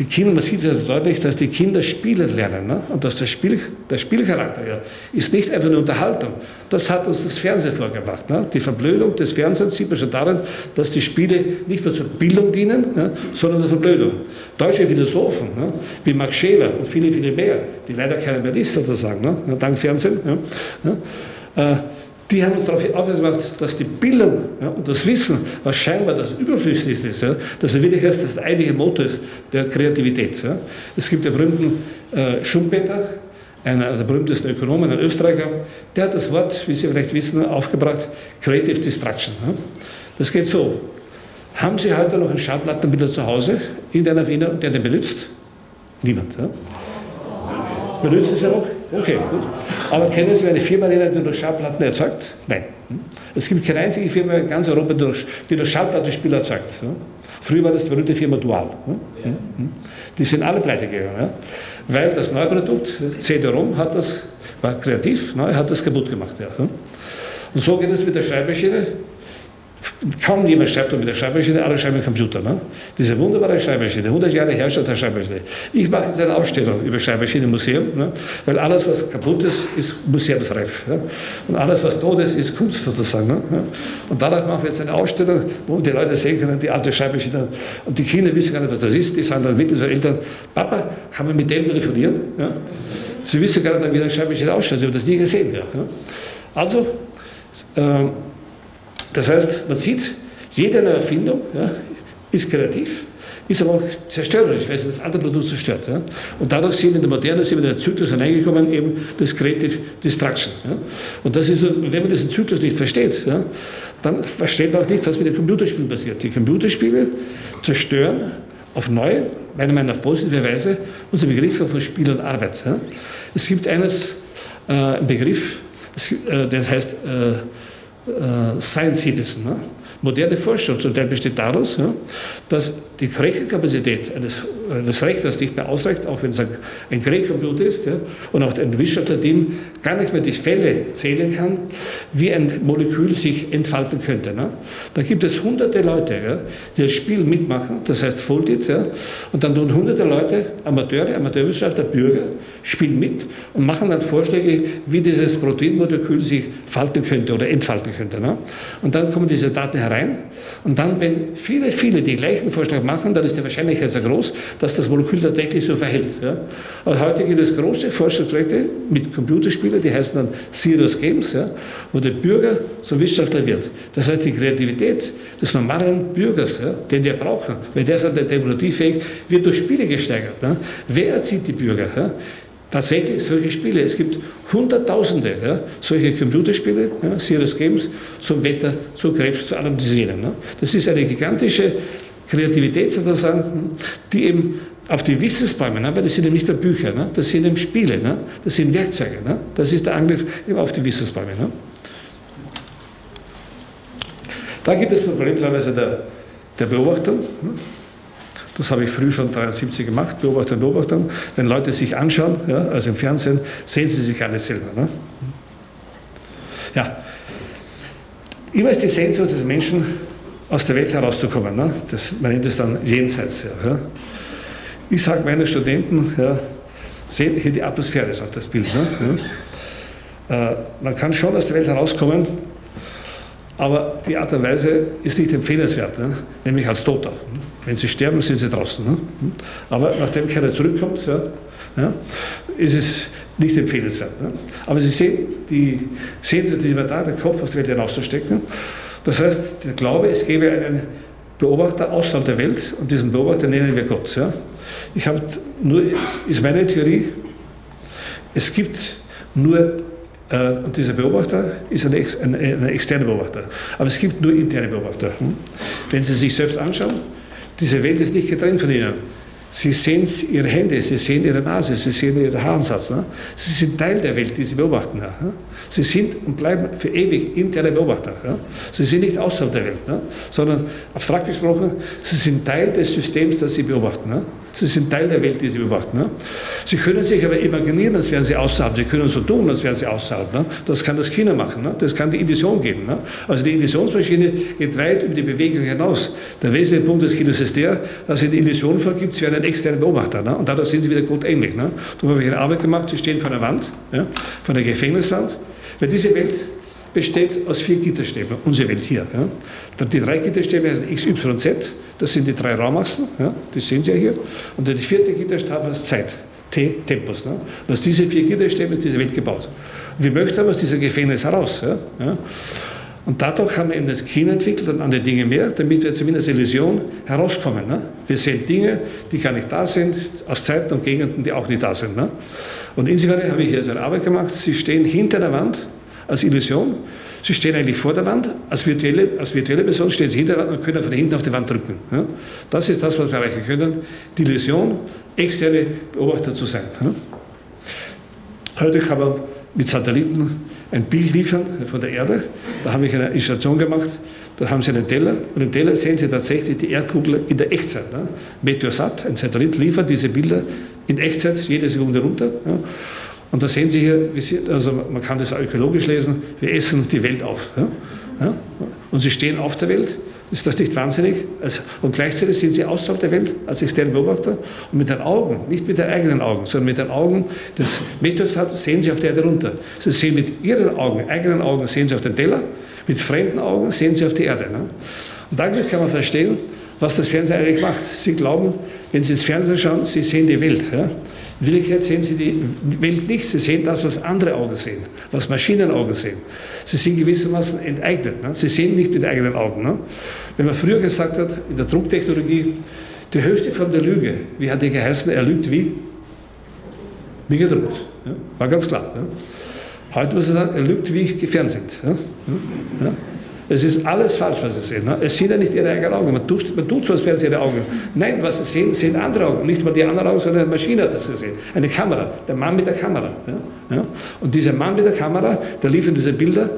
die Kinder, man sieht es ja so deutlich, dass die Kinder spielen lernen. Ne? Und dass das Spiel, der Spielcharakter ja, ist nicht einfach nur Unterhaltung. Das hat uns das Fernsehen vorgemacht. Ne? Die Verblödung des Fernsehens sieht man schon daran, dass die Spiele nicht mehr zur Bildung dienen, ne? Sondern der Verblödung. Deutsche Philosophen, ne? Wie Max Scheler und viele, viele mehr, die leider keiner mehr liest sozusagen, ne? Dank Fernsehen, ja? Ja? Äh, die haben uns darauf aufmerksam gemacht, dass die Bildung, ja, und das Wissen, was scheinbar das Überflüssigste ist, ja, dass er wirklich erst das eigentliche Motor ist der Kreativität. Ja. Es gibt den berühmten äh, Schumpeter, einer der berühmtesten Ökonomen, ein Österreicher, der hat das Wort, wie Sie vielleicht wissen, aufgebracht, Creative Destruction. Ja. Das geht so. Haben Sie heute noch einen Schallplattenspieler zu Hause, irgendeiner von Ihnen, der den benutzt? Niemand. Ja. Benutzt es ja noch? Okay, gut. Aber kennen Sie eine Firma, die durch Schallplatten erzeugt? Nein. Es gibt keine einzige Firma in ganz Europa, die durch Schallplattenspiele erzeugt. Früher war das die berühmte Firma Dual. Die sind alle pleite gegangen. Weil das neue Produkt, C D-ROM, hat das, war kreativ, hat das kaputt gemacht. Und so geht es mit der Schreibmaschine. Kaum jemand schreibt mit der Schreibmaschine, alle schreiben mit dem Computer. Ne? Diese wunderbare Schreibmaschine, hundert Jahre Herrschaft der Schreibmaschine. Ich mache jetzt eine Ausstellung über Schreibmaschine im Museum, ne? Weil alles, was kaputt ist, ist museumsreif. Ja? Und alles, was tot ist, ist Kunst sozusagen. Ne? Und danach machen wir jetzt eine Ausstellung, wo die Leute sehen können, die alte Schreibmaschine. Und die Kinder wissen gar nicht, was das ist. Die sagen dann mit unseren Eltern, Papa, kann man mit dem telefonieren? Ja? Sie wissen gar nicht, wie eine Schreibmaschine ausschaut. Sie haben das nie gesehen. Ja? Also, ähm, das heißt, man sieht, jede neue Erfindung, ja, ist kreativ, ist aber auch zerstörerisch, weil sie das alte Produkt zerstört. Ja. Und dadurch sind in der Moderne, sind in den Zyklus hineingekommen, eben das Creative Destruction. Ja. Und das ist so, wenn man diesen Zyklus nicht versteht, ja, dann versteht man auch nicht, was mit den Computerspielen passiert. Die Computerspiele zerstören auf neue, meiner Meinung nach positive Weise, unsere Begriffe von Spiel und Arbeit. Ja. Es gibt eines, äh, einen Begriff, der heißt... Äh, Science Citizen. Ne? Moderne Forschung zum Teil besteht daraus, ja, dass die Rechenkapazität eines, eines Rechners nicht mehr ausreicht, auch wenn es ein, ein Quellcomputer ist, ja, und auch ein Wissenschaftler-Team gar nicht mehr die Fälle zählen kann, wie ein Molekül sich entfalten könnte. Ne? Da gibt es hunderte Leute, ja, die das Spiel mitmachen, das heißt Foldit, ja, und dann tun hunderte Leute, Amateure, Amateurwissenschaftler, Bürger, spielen mit und machen dann Vorschläge, wie dieses Proteinmolekül sich falten könnte oder entfalten könnte. Ne? Und dann kommen diese Daten herein und dann, wenn viele, viele die gleichen Vorschläge machen, machen, dann ist die Wahrscheinlichkeit sehr groß, dass das Molekül tatsächlich so verhält. Ja. Und heute gibt es große Forschungsprojekte mit Computerspielen, die heißen dann Serious Games, ja, wo der Bürger zum Wissenschaftler wird. Das heißt, die Kreativität des normalen Bürgers, ja, den wir brauchen, wenn der ist an der Demokratie fähig, wird durch Spiele gesteigert. Ja. Wer erzieht die Bürger? Ja? Tatsächlich solche Spiele. Es gibt Hunderttausende, ja, solche Computerspiele, ja, Serious Games, zum Wetter, zu Krebs, zu allem diesen jenem. Ne? Das ist eine gigantische Kreativität sozusagen, die eben auf die Wissensbäume, ne? Weil das sind eben nicht mehr Bücher, ne? Das sind eben Spiele, ne? Das sind Werkzeuge. Ne? Das ist der Angriff eben auf die Wissensbäume. Ne? Da gibt es das Problem teilweise der, der Beobachtung. Ne? Das habe ich früh schon dreiundsiebzig gemacht, Beobachtung, Beobachtung. Wenn Leute sich anschauen, ja, also im Fernsehen, sehen sie sich gar nicht selber. Ne? Ja. Immer ist die Sehnsucht des Menschen, aus der Welt herauszukommen. Ne? Das, man nennt es dann Jenseits. Ja, ja. Ich sage meinen Studenten, ja, seht hier die Atmosphäre, ist auf das Bild. Ne? Ja. Äh, man kann schon aus der Welt herauskommen, aber die Art und Weise ist nicht empfehlenswert, ne? Nämlich als Toter. Wenn sie sterben, sind sie draußen. Ne? Aber nachdem keiner zurückkommt, ja, ja, ist es nicht empfehlenswert. Ne? Aber Sie sehen, die Sehnsucht, die man da, den Kopf aus der Welt hinauszustecken. Das heißt, der Glaube, es gäbe einen Beobachter außerhalb der Welt und diesen Beobachter nennen wir Gott. Ja? Ich habe nur, ist meine Theorie, es gibt nur. Und dieser Beobachter ist ein, ex ein, ein externer Beobachter. Aber es gibt nur interne Beobachter. Wenn Sie sich selbst anschauen, diese Welt ist nicht getrennt von Ihnen. Sie sehen Ihre Hände, Sie sehen Ihre Nase, Sie sehen Ihren Haaransatz. Ne? Sie sind Teil der Welt, die Sie beobachten. Ne? Sie sind und bleiben für ewig interne Beobachter. Ne? Sie sind nicht außerhalb der Welt, ne? Sondern abstrakt gesprochen, Sie sind Teil des Systems, das Sie beobachten. Ne? Sie sind Teil der Welt, die Sie beobachten. Ne? Sie können sich aber imaginieren, als wären Sie außerhalb. Sie können so tun, als wären Sie außerhalb. Ne? Das kann das Kino machen. Ne? Das kann die Illusion geben. Ne? Also die Illusionsmaschine geht weit über die Bewegung hinaus. Der wesentliche Punkt des Kinos ist der, dass Sie die Illusion vorgibt, Sie werden externe Beobachter. Ne? Und dadurch sind sie wieder gut ähnlich. Ne? Darum habe ich eine Arbeit gemacht, sie stehen vor einer Wand, ja, vor einer Gefängniswand, weil diese Welt besteht aus vier Gitterstäben, unsere Welt hier. Ja? Die drei Gitterstäbe heißen X, Y und Z, das sind die drei Raumachsen, ja? Die sehen Sie ja hier. Und der vierte Gitterstab heißt Zeit, T, Tempus. Ne? Und aus diesen vier Gitterstäben ist diese Welt gebaut. Und wir möchten aber aus diesem Gefängnis heraus. Ja? Ja? Und dadurch haben wir eben das Kino entwickelt und andere Dinge mehr, damit wir zumindest Illusion herauskommen. Ne? Wir sehen Dinge, die gar nicht da sind, aus Zeiten und Gegenden, die auch nicht da sind. Ne? Und insofern habe ich hier so eine Arbeit gemacht, Sie stehen hinter der Wand als Illusion, Sie stehen eigentlich vor der Wand, als virtuelle, als virtuelle Person stehen Sie hinter der Wand und können von hinten auf die Wand drücken. Ne? Das ist das, was wir erreichen können, die Illusion, externe Beobachter zu sein. Ne? Heute kann man mit Satelliten ein Bild liefern von der Erde. Da habe ich eine Installation gemacht, da haben Sie einen Teller und im Teller sehen Sie tatsächlich die Erdkugel in der Echtzeit. Ne? Meteosat, ein Satellit, liefert diese Bilder in Echtzeit, jede Sekunde runter. Ja? Und da sehen Sie hier, also man kann das auch ökologisch lesen, wir essen die Welt auf. Ja? Ja? Und Sie stehen auf der Welt. Ist das nicht wahnsinnig? Und gleichzeitig sind Sie außerhalb der Welt als externen Beobachter und mit den Augen, nicht mit den eigenen Augen, sondern mit den Augen des Meteorsats sehen Sie auf der Erde runter. Sie sehen mit Ihren Augen, eigenen Augen sehen Sie auf den Teller, mit fremden Augen sehen Sie auf die Erde. Ne? Und damit kann man verstehen, was das Fernsehen eigentlich macht. Sie glauben, wenn Sie ins Fernsehen schauen, Sie sehen die Welt. Ja? In Wirklichkeit sehen Sie die Welt nicht, Sie sehen das, was andere Augen sehen, was Maschinenaugen sehen. Sie sind gewissermaßen enteignet, ne? Sie sehen nicht mit eigenen Augen. Ne? Wenn man früher gesagt hat, in der Drucktechnologie, die höchste Form der Lüge, wie hat die geheißen, er lügt wie? Wie gedruckt. Ja? War ganz klar. Ne? Heute muss man sagen, er lügt wie gefernseht. Ja? Ja? Es ist alles falsch, was Sie sehen. Ne? Es sind ja nicht Ihre eigenen Augen. Man tut, man tut so, als wären es Ihre Augen. Nein, was Sie sehen, sind andere Augen. Nicht mal die anderen Augen, sondern eine Maschine hat das gesehen. Eine Kamera. Der Mann mit der Kamera. Ja? Ja? Und dieser Mann mit der Kamera, der liefert diese Bilder,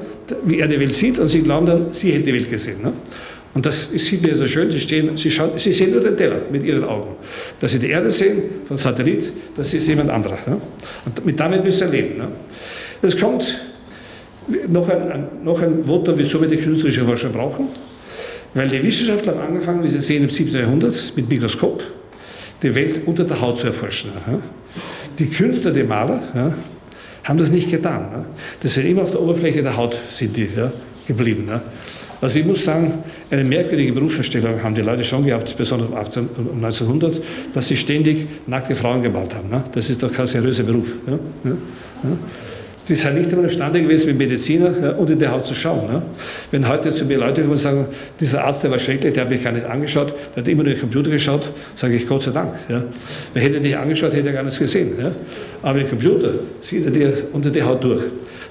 wie er die Welt sieht, und Sie glauben dann, Sie hätten die Welt gesehen. Ne? Und das sieht mir so schön, Sie, stehen, Sie, schauen, Sie sehen nur den Teller mit Ihren Augen. Dass Sie die Erde sehen, von Satellit, das ist jemand anderer. Ne? Und mit damit müssen Sie leben. Ne? Es kommt Noch ein, ein, noch ein Votum, wieso wir die künstlerische Forschung brauchen, weil die Wissenschaftler haben angefangen, wie Sie sehen, im siebzehnten Jahrhundert mit Mikroskop die Welt unter der Haut zu erforschen. Die Künstler, die Maler, haben das nicht getan. Das sind immer auf der Oberfläche der Haut sind die, ja, geblieben. Also ich muss sagen, eine merkwürdige Berufsverstellung haben die Leute schon gehabt, besonders um, achtzehn, um neunzehnhundert, dass sie ständig nackte Frauen gemalt haben. Ne? Das ist doch kein seriöser Beruf. Ja? Ja? Ja? Die sind nicht immer imstande gewesen, mit Mediziner ja, unter der Haut zu schauen. Ne? Wenn heute zu mir Leute kommen und sagen, dieser Arzt, der war schrecklich, der hat mich gar nicht angeschaut, der hat immer nur den Computer geschaut, sage ich Gott sei Dank. Ja? Wer hätte dich angeschaut, hätte ja gar nichts gesehen. Ja? Aber den Computer sieht er dir unter der Haut durch.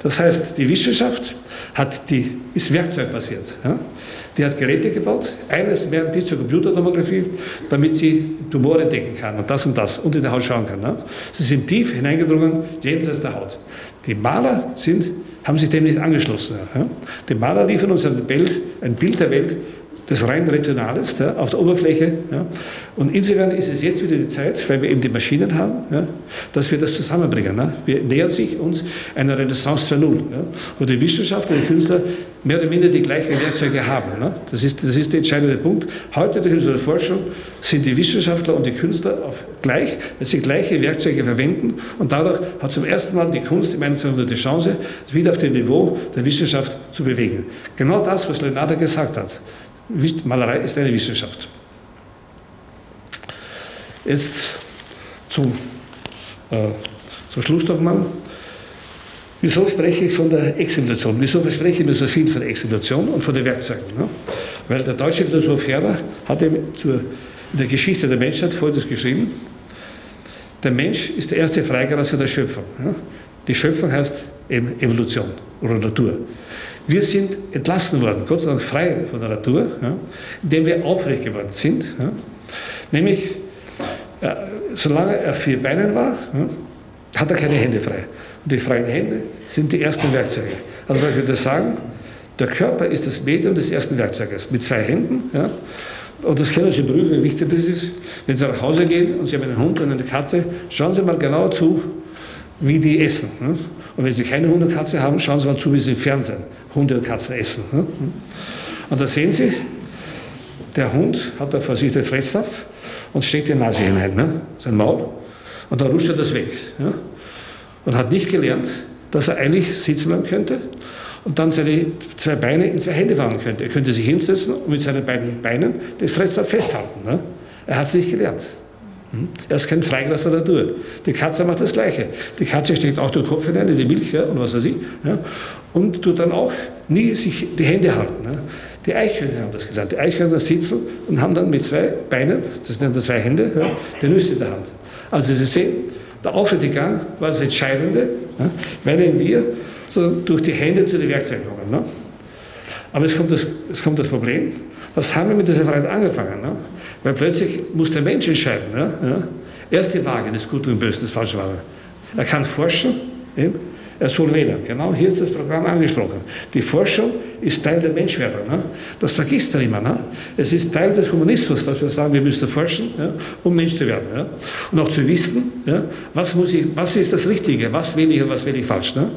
Das heißt, die Wissenschaft hat die, ist werkzeugbasiert. Ja? Die hat Geräte gebaut, eines mehr bis zur Computertomographie, damit sie Tumore entdecken kann und das und das unter der Haut schauen kann. Ne? Sie sind tief hineingedrungen, jenseits der Haut. Die Maler sind, haben sich dem nicht angeschlossen. Ja? Die Maler liefern uns ein Bild, ein Bild der Welt, das rein rational ist, ja, auf der Oberfläche. Ja? Und insofern ist es jetzt wieder die Zeit, weil wir eben die Maschinen haben, ja, dass wir das zusammenbringen. Ne? Wir nähern sich uns einer Renaissance zwei Punkt null, ja, wo die Wissenschaft und die Künstler mehr oder minder die gleichen Werkzeuge haben. Ne? Das ist, das ist der entscheidende Punkt. Heute durch unsere Forschung sind die Wissenschaftler und die Künstler auf gleich, weil sie gleiche Werkzeuge verwenden und dadurch hat zum ersten Mal die Kunst im einundzwanzigsten Jahrhundert die Chance, es wieder auf dem Niveau der Wissenschaft zu bewegen. Genau das, was Leonardo gesagt hat. Malerei ist eine Wissenschaft. Jetzt zum, äh, zum Schluss nochmal. Wieso spreche ich von der Exemplation? Wieso spreche ich mir so viel von der Exemplation und von den Werkzeugen? Ne? Weil der deutsche Philosoph Herder hat eben zur, in der Geschichte der Menschheit Folgendes geschrieben: Der Mensch ist der erste Freigeist der Schöpfung. Ne? Die Schöpfung heißt eben Evolution oder Natur. Wir sind entlassen worden, Gott sei Dank frei von der Natur, ja, indem wir aufrecht geworden sind. Ja. Nämlich, äh, solange er vier Beinen war, ja, hat er keine Hände frei. Und die freien Hände sind die ersten Werkzeuge. Also man könnte sagen, der Körper ist das Medium des ersten Werkzeuges mit zwei Händen. Ja. Und das können Sie prüfen, wie wichtig das ist. Wenn Sie nach Hause gehen und Sie haben einen Hund und eine Katze, schauen Sie mal genau zu, wie die essen. Ja. Und wenn Sie keine Hund und Katze haben, schauen Sie mal zu, wie Sie im Fernsehen Hunde und Katzen essen. Und da sehen Sie, der Hund hat da vor sich den Fresstopf und steckt die Nase hinein, ne? Sein Maul, und dann rutscht er das weg. Ja? Und hat nicht gelernt, dass er eigentlich sitzen bleiben könnte und dann seine zwei Beine in zwei Hände fahren könnte. Er könnte sich hinsetzen und mit seinen beiden Beinen den Fresstopf festhalten. Ne? Er hat es nicht gelernt. Er ist kein Freigelasser der Natur. Die Katze macht das Gleiche. Die Katze steckt auch den Kopf hinein in die Milch, ja, und was weiß ich. Ja, und tut dann auch nie sich die Hände halten. Ja. Die Eichhörnchen haben das gelernt. Die Eichhörnchen sitzen und haben dann mit zwei Beinen, das nennt man zwei Hände, ja, die Nüsse in der Hand. Also Sie sehen, der aufwärtige Gang war das Entscheidende, ja, weil wir so durch die Hände zu den Werkzeugen kommen. Ne. Aber es kommt das, es kommt das Problem. Was haben wir mit dieser Freiheit angefangen? Ne? Weil plötzlich muss der Mensch entscheiden. Ne? Ja? Erst die Waage des Guten und Bösen, des Falschwagen. Er kann forschen, eben. Er soll wählen. Genau, hier ist das Programm angesprochen. Die Forschung ist Teil der Menschwerdung. Ne? Das vergisst man immer. Ne? Es ist Teil des Humanismus, dass wir sagen, wir müssen forschen, ja, um Mensch zu werden. Ja? Und auch zu wissen, ja, was, muss ich, was ist das Richtige, was will ich und was will ich falsch. Ne?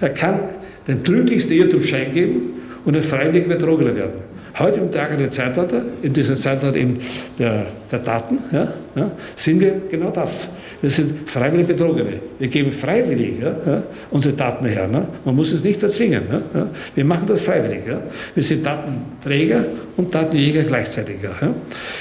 Er kann den trüglichsten Irrtum Schein geben und ein Freiwillig mehr Drogener werden. Heute im Tag in der Zeitalter, in diesem Zeitalter eben der, der Daten, ja, ja, sind wir genau das. Wir sind freiwillige Betrogene. Wir geben freiwillig, ja, ja, unsere Daten her. Ne? Man muss es nicht erzwingen. Ne? Ja? Wir machen das freiwillig. Ja? Wir sind Datenträger und Datenjäger gleichzeitig. Ja?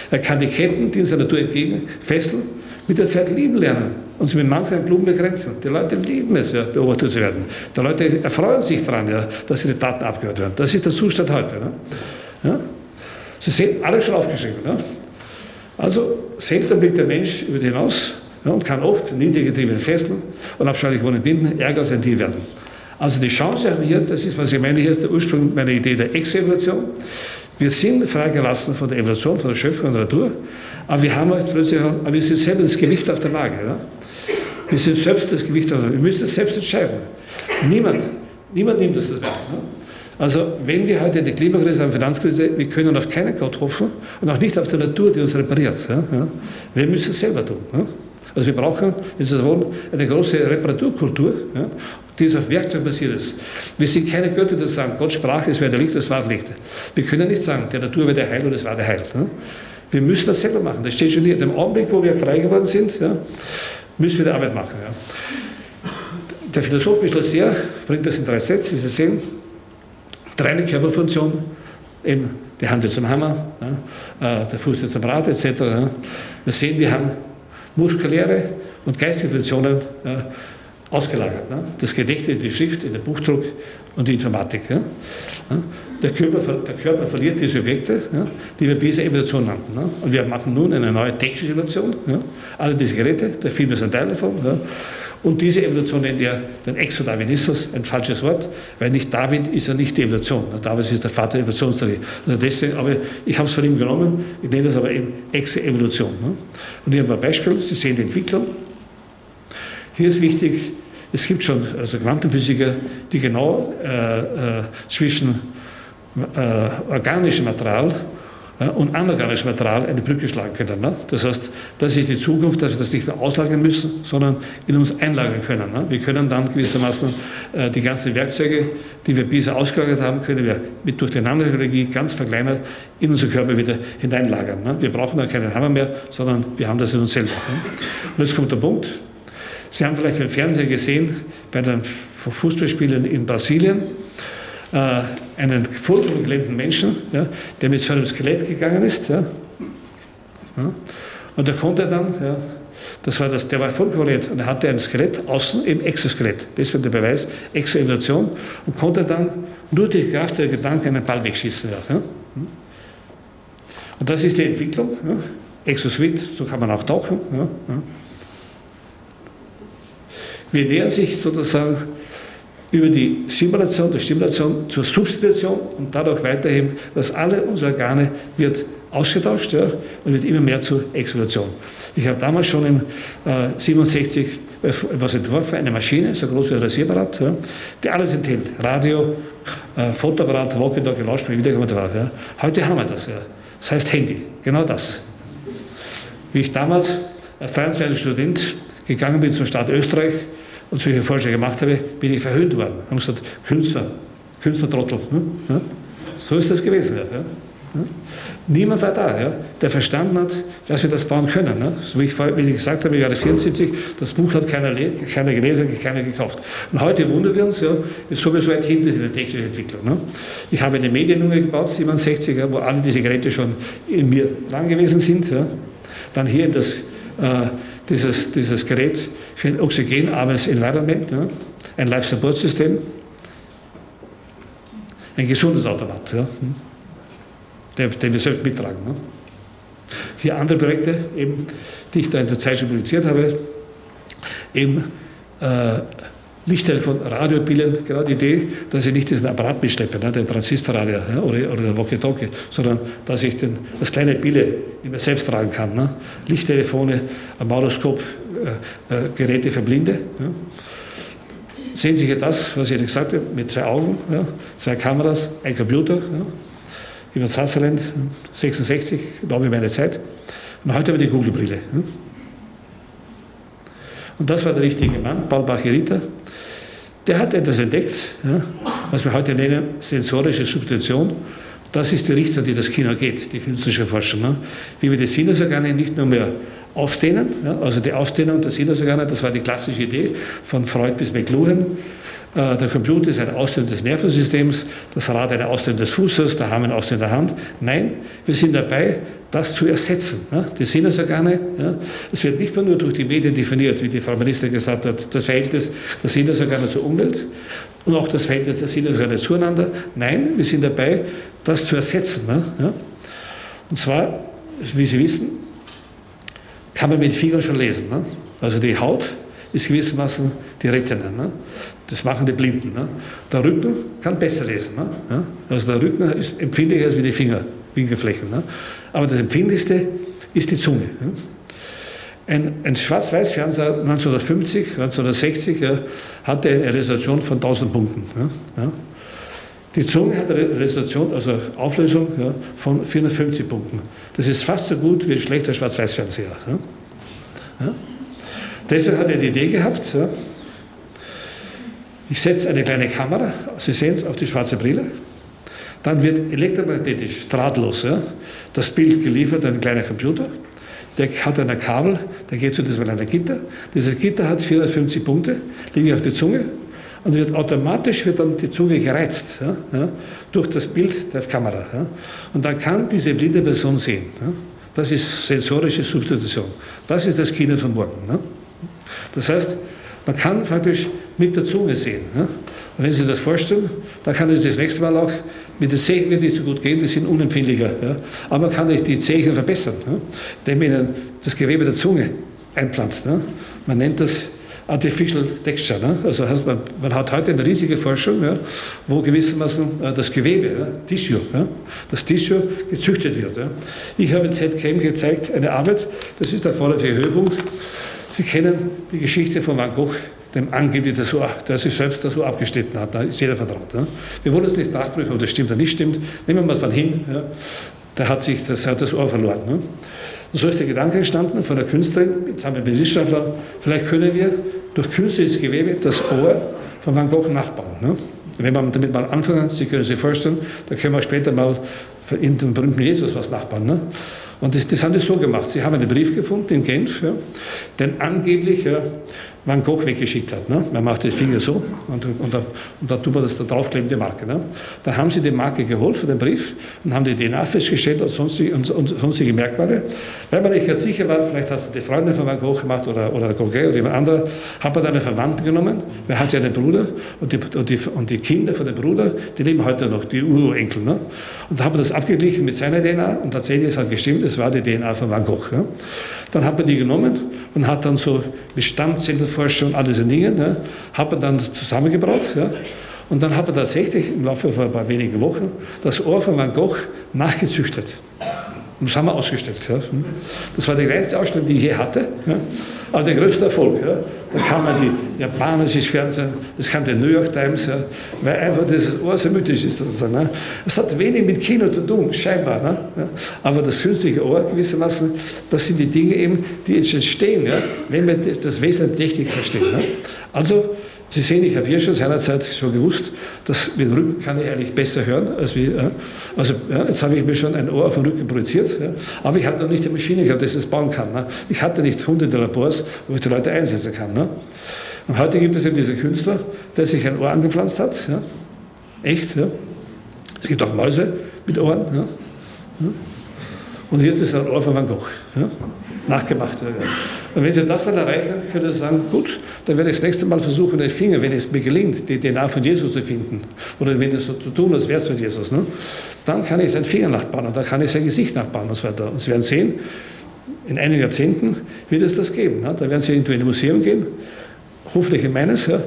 Er kann die Ketten, die in seiner Natur entgegenfesseln, mit der Zeit lieben lernen. Und sie mit manchen Blumen begrenzen. Die Leute lieben es, ja, beobachtet zu werden. Die Leute erfreuen sich daran, ja, dass ihre Daten abgehört werden. Das ist der Zustand heute. Ne? Ja? Sie sehen, alles schon aufgeschrieben. Ne? Also selten blickt der Mensch über die hinaus, ja, und kann oft niedergetriebene Fesseln und abscheulich wohnen binden, Ärger sein Tier werden. Also die Chance haben wir hier, das ist, was ich meine, hier ist der Ursprung meiner Idee der Ex-Evolution. Wir sind freigelassen von der Evolution, von der Schöpfung der Natur, aber wir haben halt plötzlich, aber wir sind selbst das Gewicht auf der Waage. Ne? Wir sind selbst das Gewicht auf der Waage. Wir müssen es selbst entscheiden. Niemand, niemand nimmt das weg. Ne? Also wenn wir heute eine Klimakrise haben, eine Finanzkrise, wir können auf keinen Gott hoffen und auch nicht auf die Natur, die uns repariert. Ja? Ja? Wir müssen es selber tun. Ja? Also wir brauchen, wenn Sie wollen, eine große Reparaturkultur, ja? Die ist auf Werkzeug basiert ist. Wir sind keine Götter, die sagen, Gott sprach, es werde Licht, es ward Licht. Wir können nicht sagen, der Natur werde heil und es ward heil. Ja? Wir müssen das selber machen. Das steht schon hier. In dem Augenblick, wo wir frei geworden sind, ja, müssen wir die Arbeit machen. Ja? Der Philosoph Michel Serres bringt das in drei Sätzen, Sie sehen. Reine Körperfunktion, eben die Hand ist am Hammer, ja, der Fuß ist am Rad et cetera. Ja. Wir sehen, wir haben muskuläre und geistige Funktionen ja, ausgelagert. Ne? Das Gedächtnis in die Schrift, in den Buchdruck und die Informatik. Ja? Der, Körper, der Körper verliert diese Objekte, ja, die wir bisher Evolution nannten. Ne? Und wir machen nun eine neue technische Evolution. Ja? Alle diese Geräte, der Film ist ein Teil davon. Ja? Und diese Evolution nennt ihr den Exodarwinismus, ein falsches Wort, weil nicht Darwin ist ja nicht die Evolution. Darwin ist der Vater der Evolutionstheorie. Also deswegen, aber ich habe es von ihm genommen, ich nenne das aber eben Exe-Evolution. Ne? Und hier haben wir ein Beispiel, Sie sehen die Entwicklung. Hier ist wichtig, es gibt schon also Quantenphysiker, die genau äh, äh, zwischen äh, organischem Material äh, und anorganischem Material eine Brücke schlagen können. Ne? Das heißt, das ist die Zukunft, dass wir das nicht mehr auslagern müssen, sondern in uns einlagern können. Ne? Wir können dann gewissermaßen äh, die ganzen Werkzeuge, die wir bisher ausgelagert haben, können wir mit, durch die Nanotechnologie ganz verkleinert in unseren Körper wieder hineinlagern. Ne? Wir brauchen dann keinen Hammer mehr, sondern wir haben das in uns selber. Ne? Und jetzt kommt der Punkt. Sie haben vielleicht beim Fernsehen gesehen, bei den Fußballspielen in Brasilien, äh, einen vorgelähmten Menschen, ja, der mit so einem Skelett gegangen ist. Ja, ja, und der konnte dann, ja, das war das, der war vollgelähmt und er hatte ein Skelett, außen eben Exoskelett, das war der Beweis, Exoevolution, und konnte dann nur durch Kraft der Gedanken einen Ball wegschießen. Ja, ja. Und das ist die Entwicklung, ja, Exoswit, so kann man auch tauchen. Ja, ja. Wir nähern sich sozusagen über die Simulation, die Stimulation zur Substitution und dadurch weiterhin, dass alle unsere Organe wird ausgetauscht, ja, und wird immer mehr zur Exoevolution. Ich habe damals schon im äh, siebenundsechzig äh, was entworfen, eine Maschine, so groß wie ein Rasierapparat, ja, die alles enthält, Radio, äh, Fotoapparat, Walkie-Talkie, Lautsprecher, Videokamera. Ja. Heute haben wir das, ja. Das heißt Handy, genau das. Wie ich damals als dreiundzwanzigjähriger Student gegangen bin zum Staat Österreich und solche Vorschläge gemacht habe, bin ich verhöhnt worden. Haben gesagt, Künstler, Künstlertrottel. Ja? Ja? So ist das gewesen. Ja? Ja? Niemand war da, ja, der verstanden hat, dass wir das bauen können. Ne? So wie ich vorher wie ich gesagt habe, ich war vierundsiebzig, das Buch hat keiner, keiner gelesen, keiner gekauft. Und heute wundern wir uns, ja, ist sowieso weit hinten in der technischen Entwicklung. Ne? Ich habe eine Medienjunge gebaut, siebenundsechzig, ja, wo alle diese Geräte schon in mir dran gewesen sind. Ja? Dann hier in das... Äh, Dieses, dieses Gerät für ein oxygenarmes Environment, ja, ein Life-Support-System, ein gesundes Automat, ja, den, den wir selbst mittragen. Ne. Hier andere Projekte, eben, die ich da in der Zeit schon publiziert habe, eben äh, Lichtteil von Radiobillen, genau die Idee, dass ich nicht diesen Apparat mitschleppe, ne, den Transistorradio, ja, oder, oder den Walkie-Talkie, sondern dass ich den, das kleine Bille die man selbst tragen kann. Ne? Lichttelefone, ein Mauroskop, äh, äh, Geräte für Blinde. Ja? Sehen Sie hier das, was ich gesagt habe, mit zwei Augen, ja? Zwei Kameras, ein Computer. Ja? Ich war Switzerland, sechsundsechzig, da habe ich meine Zeit. Und heute habe ich die Google-Brille. Ja? Und das war der richtige Mann, Paul Baccherita. Der hat etwas entdeckt, ja? Was wir heute nennen, sensorische Substitution. Das ist die Richtung, die das Kino geht, die künstlerische Forschung. Ne? Wie wir die Sinnesorgane nicht nur mehr ausdehnen, ja? Also die Ausdehnung der Sinnesorgane, das war die klassische Idee von Freud bis McLuhan. Äh, der Computer ist eine Ausdehnung des Nervensystems, das Rad eine Ausdehnung des Fußes, der Arm eine Ausdehnung der Hand. Nein, wir sind dabei, das zu ersetzen. Ne? Die Sinnesorgane, es ja? wird nicht mehr nur durch die Medien definiert, wie die Frau Ministerin gesagt hat, das Verhältnis der Sinnesorgane zur Umwelt und auch das Verhältnis der Sinnesorgane zueinander. Nein, wir sind dabei, das zu ersetzen. Ne? Ja? Und zwar, wie Sie wissen, kann man mit Fingern schon lesen. Ne? Also die Haut ist gewissermaßen die Retina. Ne? Das machen die Blinden. Ne? Der Rücken kann besser lesen. Ne? Ja? Also der Rücken ist empfindlicher als wie die Finger, Fingerflächen. Ne? Aber das Empfindlichste ist die Zunge. Ne? Ein, ein Schwarz-Weiß-Fernseher neunzehnhundertfünfzig, neunzehnhundertsechzig ja, hatte eine Resolution von tausend Punkten. Ne? Ja? Die Zunge hat eine Resolution, also Auflösung, ja, von vierhundertfünfzig Punkten. Das ist fast so gut wie ein schlechter Schwarz-Weiß-Fernseher. Ja? Ja? Deshalb hat er die Idee gehabt, ja, ich setze eine kleine Kamera, Sie sehen es, auf die schwarze Brille, dann wird elektromagnetisch, drahtlos, ja, das Bild geliefert an einen kleinen Computer, der hat ein Kabel, der geht zu diesem kleinen Gitter, dieses Gitter hat vierhundertfünfzig Punkte, liegen auf die Zunge. und wird automatisch wird dann die Zunge gereizt, ja, ja, durch das Bild der Kamera. Ja. Und dann kann diese blinde Person sehen. Ja. Das ist sensorische Substitution. Das ist das Kino von morgen. Ja. Das heißt, man kann praktisch mit der Zunge sehen. Ja. Und wenn Sie sich das vorstellen, dann kann es das nächste Mal auch mit den Zehen, wenn die so gut gehen, die sind unempfindlicher. Ja. Aber man kann nicht die Zehen verbessern, ja, indem man ihnen das Gewebe der Zunge einpflanzt. Ja. Man nennt das Artificial Texture. Ne? Also heißt man, man hat heute eine riesige Forschung, ja, wo gewissermaßen äh, das Gewebe, ja, Tissue, ja, das Tissue gezüchtet wird. Ja. Ich habe in Z K M gezeigt eine Arbeit, das ist der vorläufige Höhepunkt. Sie kennen die Geschichte von Van Gogh, dem angeblich, der, so, der sich selbst da so abgeschnitten hat. Da ist jeder vertraut. Ja. Wir wollen es nicht nachprüfen, ob das stimmt oder nicht stimmt. Nehmen wir mal von hin, ja, der hat sich das, hat das Ohr verloren. Ne? Und so ist der Gedanke entstanden von der Künstlerin, zusammen mit Wissenschaftlern, vielleicht können wir durch künstliches Gewebe das Ohr von Van Gogh nachbauen. Ne? Wenn man damit mal anfangen, Sie können sich vorstellen, da können wir später mal in dem berühmten Jesus was nachbauen. Ne? Und das, das haben die so gemacht. Sie haben einen Brief gefunden in Genf, ja, den angeblich ja, Van Gogh weggeschickt hat. Ne? Man macht den Finger so und, und, da, und da tut man das da draufklebende Marke. Ne? Da haben sie die Marke geholt für den Brief und haben die D N A festgestellt und sonstige, und, und sonstige Merkmale. Weil man nicht ganz sicher war, vielleicht hast du die Freundin von Van Gogh gemacht oder, oder Gauguin oder jemand anderer, hat man dann einen Verwandten genommen. Wer hat ja einen Bruder und die, und, die, und die Kinder von dem Bruder, die leben heute noch, die Urenkel. Ne? Und da hat man das abgeglichen mit seiner D N A und tatsächlich ist halt gestimmt, es war die D N A von Van Gogh. Ja? Dann hat man die genommen und hat dann so mit Stammzellenforschung und all diese Dinge, ja, hat man dann zusammengebraut. Ja? Und dann hat man tatsächlich im Laufe von ein paar wenigen Wochen das Ohr von Van Gogh nachgezüchtet. Und das haben wir ausgestellt. Ja? Das war die kleinste Ausstellung, die ich je hatte. Ja? Aber der größte Erfolg. Ja? Da kam man die japanisches Fernsehen, es kam die New York Times, ja? Weil einfach dieses Ohr so mythisch ist. Sozusagen, ne? Es hat wenig mit Kino zu tun, scheinbar. Ne? Ja? Aber das künstliche Ohr gewissermaßen, das sind die Dinge eben, die entstehen, ja? Wenn wir das Wesen der Technik verstehen. Ne? Also, Sie sehen, ich habe hier schon seinerzeit schon gewusst, dass mit dem Rücken kann ich eigentlich besser hören, als wie, ja. Also ja, jetzt habe ich mir schon ein Ohr auf den Rücken projiziert, ja. Aber ich hatte noch nicht die Maschine gehabt, dass ich das bauen kann. Ne. Ich hatte nicht hunderte Labors, wo ich die Leute einsetzen kann. Ne. Und heute gibt es eben diesen Künstler, der sich ein Ohr angepflanzt hat, ja. Echt, ja. Es gibt auch Mäuse mit Ohren, ja. Ja. Und hier ist das ein Ohr von Van Gogh, ja, nachgemacht. Ja. Und wenn Sie das mal erreichen, können Sie sagen, gut, dann werde ich das nächste Mal versuchen, den Finger, wenn es mir gelingt, die D N A von Jesus zu finden, oder wenn das so zu tun, als wäre es von Jesus, ne? Dann kann ich seinen Finger nachbauen und dann kann ich sein Gesicht nachbauen und so weiter. Und Sie werden sehen, in einigen Jahrzehnten wird es das geben. Ne? Da werden Sie irgendwo in ein Museum gehen, hoffentlich in meines, ja,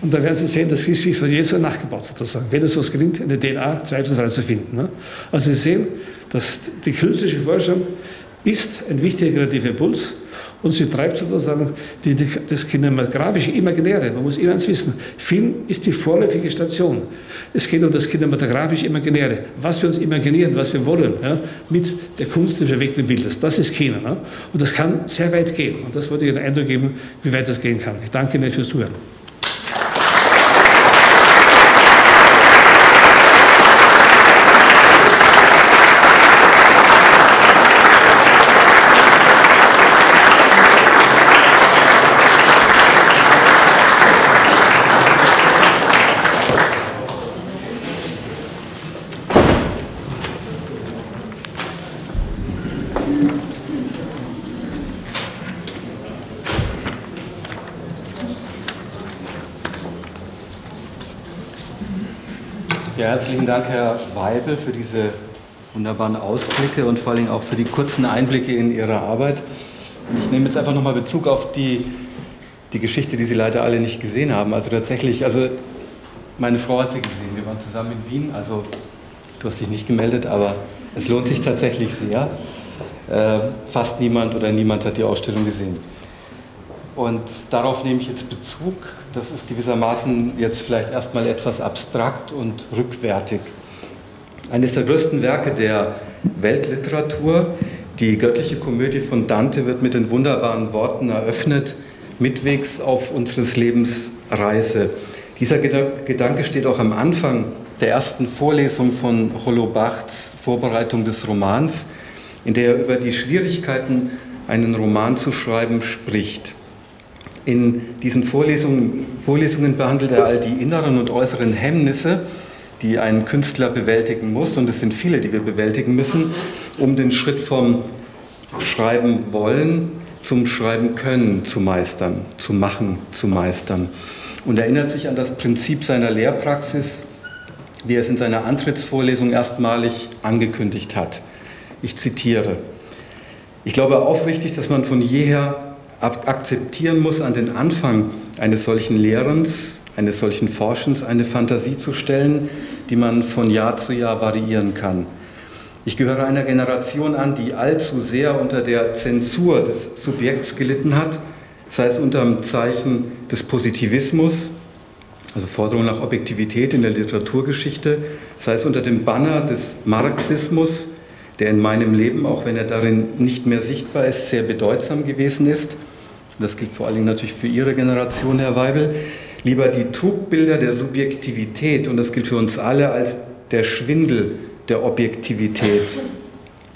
und da werden Sie sehen, das Gesicht von Jesus nachgebaut sozusagen, wenn es uns gelingt, eine D N A zweifelsfrei zu finden. Ne? Also Sie sehen, dass die künstliche Forschung ist ein wichtiger kreativer Impuls und sie treibt sozusagen die, die, das kinematografische Imaginäre. Man muss immer eins wissen, Film ist die vorläufige Station. Es geht um das kinematografische Imaginäre, was wir uns imaginieren, was wir wollen, ja, mit der Kunst des bewegten Bildes. Das ist Kino. Ne? Und das kann sehr weit gehen. Und das wollte ich einen Eindruck geben, wie weit das gehen kann. Ich danke Ihnen fürs Zuhören. Herzlichen Dank, Herr Weibel, für diese wunderbaren Ausblicke und vor allem auch für die kurzen Einblicke in Ihre Arbeit. Und ich nehme jetzt einfach nochmal Bezug auf die, die Geschichte, die Sie leider alle nicht gesehen haben. Also tatsächlich, also meine Frau hat sie gesehen, wir waren zusammen in Wien, also du hast dich nicht gemeldet, aber es lohnt sich tatsächlich sehr. Äh, fast niemand oder niemand hat die Ausstellung gesehen. Und darauf nehme ich jetzt Bezug. Das ist gewissermaßen jetzt vielleicht erstmal etwas abstrakt und rückwärtig. Eines der größten Werke der Weltliteratur, die göttliche Komödie von Dante, wird mit den wunderbaren Worten eröffnet, mitwegs auf unseres Lebens Reise. Dieser Gedanke steht auch am Anfang der ersten Vorlesung von Holobachs Vorbereitung des Romans, in der er über die Schwierigkeiten, einen Roman zu schreiben, spricht. In diesen Vorlesungen, Vorlesungen behandelt er all die inneren und äußeren Hemmnisse, die ein Künstler bewältigen muss, und es sind viele, die wir bewältigen müssen, um den Schritt vom Schreiben wollen zum Schreiben können zu meistern, zu machen, zu meistern. Und erinnert sich an das Prinzip seiner Lehrpraxis, wie er es in seiner Antrittsvorlesung erstmalig angekündigt hat. Ich zitiere: Ich glaube aufrichtig, dass man von jeher akzeptieren muss, an den Anfang eines solchen Lehrens, eines solchen Forschens eine Fantasie zu stellen, die man von Jahr zu Jahr variieren kann. Ich gehöre einer Generation an, die allzu sehr unter der Zensur des Subjekts gelitten hat, sei es unter dem Zeichen des Positivismus, also Forderung nach Objektivität in der Literaturgeschichte, sei es unter dem Banner des Marxismus, der in meinem Leben, auch wenn er darin nicht mehr sichtbar ist, sehr bedeutsam gewesen ist. Das gilt vor allen Dingen natürlich für Ihre Generation, Herr Weibel. Lieber die Trugbilder der Subjektivität, und das gilt für uns alle, als der Schwindel der Objektivität.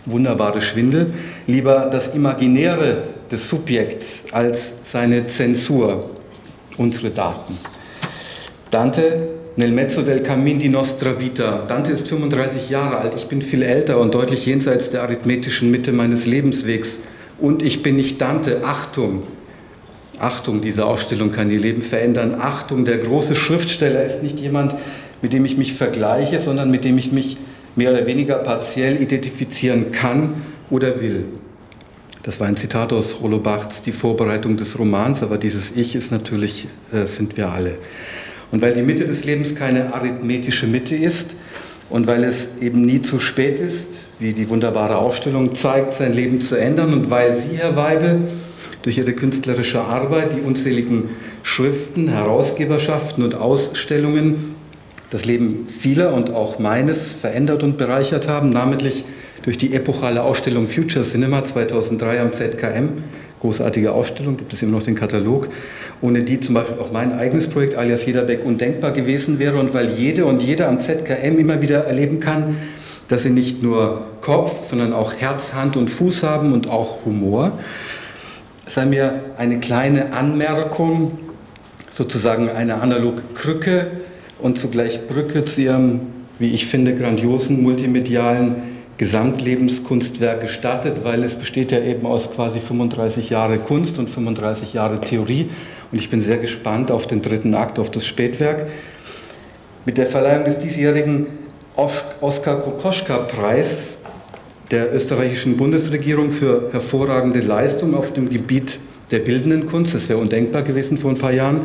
Wunderbare Schwindel. Lieber das Imaginäre des Subjekts als seine Zensur. Unsere Daten. Dante: Nel mezzo del cammin di nostra vita. Dante ist fünfunddreißig Jahre alt, ich bin viel älter und deutlich jenseits der arithmetischen Mitte meines Lebenswegs. Und ich bin nicht Dante. Achtung, Achtung, diese Ausstellung kann ihr Leben verändern. Achtung, der große Schriftsteller ist nicht jemand, mit dem ich mich vergleiche, sondern mit dem ich mich mehr oder weniger partiell identifizieren kann oder will. Das war ein Zitat aus Rollo Barths Die Vorbereitung des Romans, aber dieses Ich ist natürlich, äh, sind wir alle. Und weil die Mitte des Lebens keine arithmetische Mitte ist und weil es eben nie zu spät ist, wie die wunderbare Ausstellung zeigt, sein Leben zu ändern, und weil Sie, Herr Weibel, durch Ihre künstlerische Arbeit, die unzähligen Schriften, Herausgeberschaften und Ausstellungen das Leben vieler und auch meines verändert und bereichert haben, namentlich durch die epochale Ausstellung Future Cinema zweitausenddrei am Z K M, großartige Ausstellung, gibt es immer noch den Katalog, ohne die zum Beispiel auch mein eigenes Projekt alias Jederbeck undenkbar gewesen wäre, und weil jede und jeder am Z K M immer wieder erleben kann, dass sie nicht nur Kopf, sondern auch Herz, Hand und Fuß haben und auch Humor, sei mir eine kleine Anmerkung, sozusagen eine analog Krücke und zugleich Brücke zu Ihrem, wie ich finde, grandiosen multimedialen Gesamtlebenskunstwerk gestattet, weil es besteht ja eben aus quasi fünfunddreißig Jahre Kunst und fünfunddreißig Jahre Theorie, und ich bin sehr gespannt auf den dritten Akt, auf das Spätwerk. Mit der Verleihung des diesjährigen Oskar-Kokoschka-Preis der österreichischen Bundesregierung für hervorragende Leistung auf dem Gebiet der bildenden Kunst, das wäre undenkbar gewesen vor ein paar Jahren,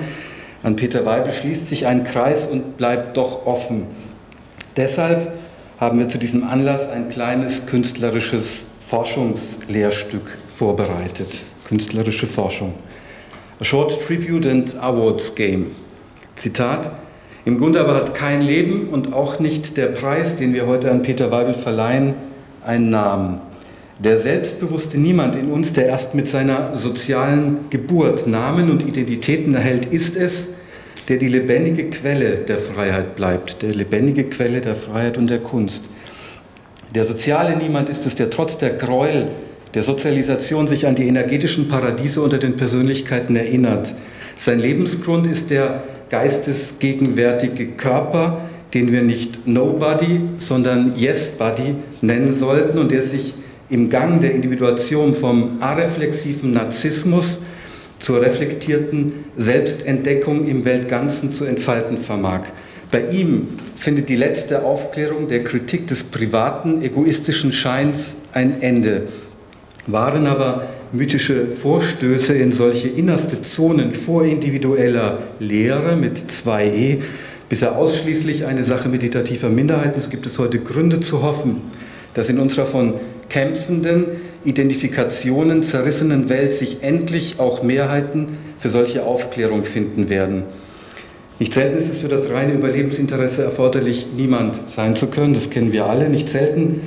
an Peter Weibel schließt sich ein Kreis und bleibt doch offen. Deshalb haben wir zu diesem Anlass ein kleines künstlerisches Forschungslehrstück vorbereitet. Künstlerische Forschung. A Short Tribute and Awards Game. Zitat: Im Grunde aber hat kein Leben und auch nicht der Preis, den wir heute an Peter Weibel verleihen, einen Namen. Der selbstbewusste Niemand in uns, der erst mit seiner sozialen Geburt Namen und Identitäten erhält, ist es, der die lebendige Quelle der Freiheit bleibt, der lebendige Quelle der Freiheit und der Kunst. Der soziale Niemand ist es, der trotz der Gräuel der Sozialisation sich an die energetischen Paradiese unter den Persönlichkeiten erinnert. Sein Lebensgrund ist der geistesgegenwärtige Körper, den wir nicht Nobody, sondern Yes-Body nennen sollten, und der sich im Gang der Individuation vom areflexiven Narzissmus zur reflektierten Selbstentdeckung im Weltganzen zu entfalten vermag. Bei ihm findet die letzte Aufklärung der Kritik des privaten, egoistischen Scheins ein Ende. Waren aber mythische Vorstöße in solche innerste Zonen vorindividueller Lehre mit zwei E bisher ausschließlich eine Sache meditativer Minderheiten, so gibt es heute Gründe zu hoffen, dass in unserer von kämpfenden, Identifikationen zerrissenen Welt sich endlich auch Mehrheiten für solche Aufklärung finden werden. Nicht selten ist es für das reine Überlebensinteresse erforderlich, niemand sein zu können, das kennen wir alle. Nicht selten,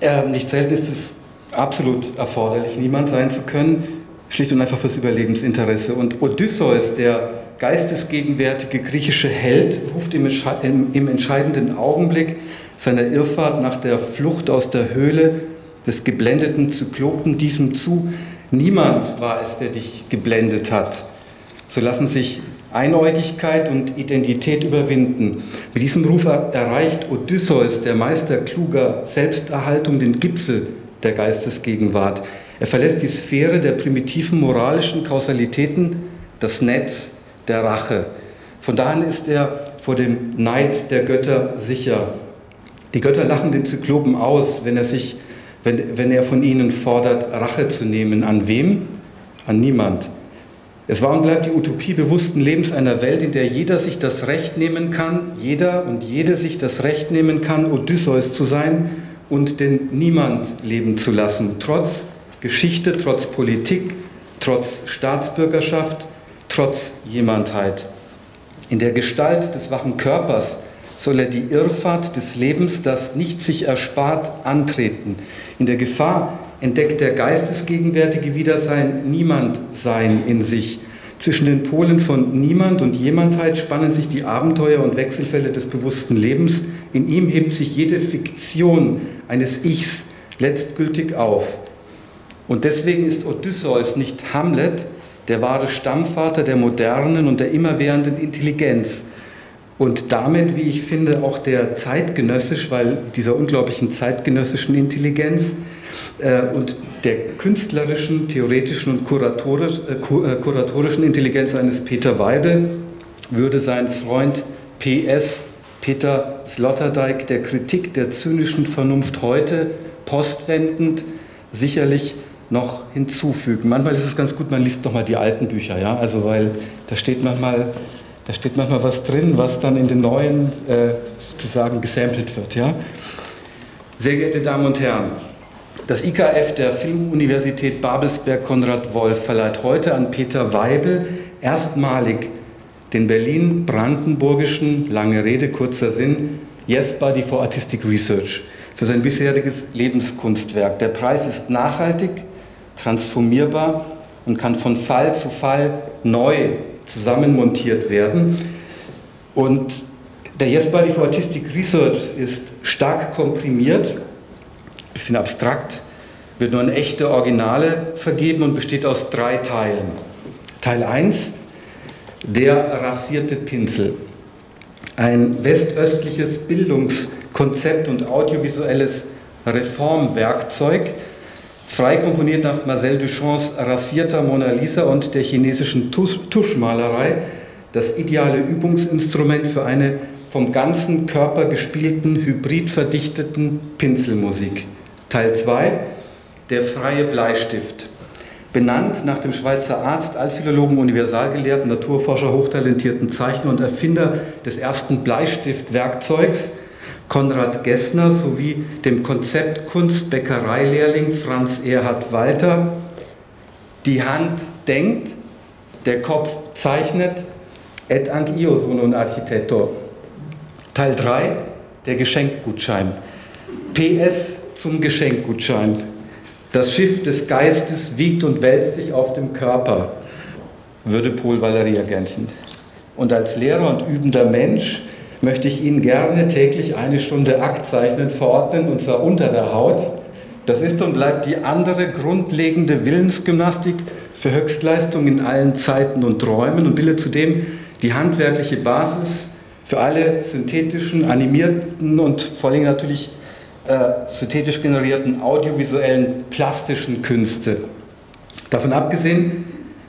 äh, nicht selten ist es absolut erforderlich, niemand sein zu können, schlicht und einfach fürs Überlebensinteresse. Und Odysseus, der geistesgegenwärtige griechische Held, ruft im, im, im entscheidenden Augenblick seiner Irrfahrt nach der Flucht aus der Höhle des geblendeten Zyklopen diesem zu, Niemand war es, der dich geblendet hat. So lassen sich Einäugigkeit und Identität überwinden. Mit diesem Ruf erreicht Odysseus, der Meister kluger Selbsterhaltung, den Gipfel der Geistesgegenwart. Er verlässt die Sphäre der primitiven moralischen Kausalitäten, das Netz der Rache. Von da an ist er vor dem Neid der Götter sicher. Die Götter lachen den Zyklopen aus, wenn er, sich, wenn, wenn er von ihnen fordert, Rache zu nehmen. An wem? An niemand. Es war und bleibt die Utopie bewussten Lebens einer Welt, in der jeder sich das Recht nehmen kann, jeder und jede sich das Recht nehmen kann, Odysseus zu sein und den Niemand leben zu lassen, trotz Geschichte, trotz Politik, trotz Staatsbürgerschaft, trotz Jemandheit. In der Gestalt des wachen Körpers soll er die Irrfahrt des Lebens, das nicht sich erspart, antreten. In der Gefahr entdeckt der geistesgegenwärtige wieder sein Niemandsein in sich. Zwischen den Polen von Niemand und Jemandheit spannen sich die Abenteuer und Wechselfälle des bewussten Lebens. In ihm hebt sich jede Fiktion eines Ichs letztgültig auf. Und deswegen ist Odysseus nicht Hamlet, der wahre Stammvater der modernen und der immerwährenden Intelligenz. Und damit, wie ich finde, auch der zeitgenössisch, weil dieser unglaublichen zeitgenössischen Intelligenz äh, und der künstlerischen, theoretischen und kuratorisch, äh, kuratorischen Intelligenz eines Peter Weibel würde sein Freund P S Peter Sloterdijk der Kritik der zynischen Vernunft heute postwendend sicherlich noch hinzufügen. Manchmal ist es ganz gut, man liest nochmal die alten Bücher, ja, also weil da steht manchmal... Da steht manchmal was drin, was dann in den neuen äh, sozusagen gesampelt wird. Ja? Sehr geehrte Damen und Herren, das I K F der Filmuniversität Babelsberg Konrad Wolf verleiht heute an Peter Weibel erstmalig den berlin-brandenburgischen, lange Rede, kurzer Sinn, Yes Buddy for Artistic Research für sein bisheriges Lebenskunstwerk. Der Preis ist nachhaltig, transformierbar und kann von Fall zu Fall neu zusammenmontiert werden. Und der Yes Buddy for Artistic Research ist stark komprimiert, ein bisschen abstrakt, wird nur in echte Originale vergeben und besteht aus drei Teilen. Teil eins, der rasierte Pinsel. Ein westöstliches Bildungskonzept und audiovisuelles Reformwerkzeug, frei komponiert nach Marcel Duchamps rasierter Mona Lisa und der chinesischen Tuschmalerei, das ideale Übungsinstrument für eine vom ganzen Körper gespielten, hybrid verdichteten Pinselmusik. Teil zwei, der freie Bleistift. Benannt nach dem Schweizer Arzt, Altphilologen, Universalgelehrten, Naturforscher, hochtalentierten Zeichner und Erfinder des ersten Bleistiftwerkzeugs, Konrad Gessner sowie dem Konzeptkunstbäckereilehrling Franz Erhard Walter. Die Hand denkt, der Kopf zeichnet, et anc io sono un architetto. Teil drei, der Geschenkgutschein. P S zum Geschenkgutschein. Das Schiff des Geistes wiegt und wälzt sich auf dem Körper, würde Paul Valéry ergänzen. Und als Lehrer und übender Mensch möchte ich Ihnen gerne täglich eine Stunde Aktzeichnen verordnen, und zwar unter der Haut. Das ist und bleibt die andere grundlegende Willensgymnastik für Höchstleistung in allen Zeiten und Räumen und bildet zudem die handwerkliche Basis für alle synthetischen, animierten und vor allem natürlich äh, synthetisch generierten audiovisuellen, plastischen Künste. Davon abgesehen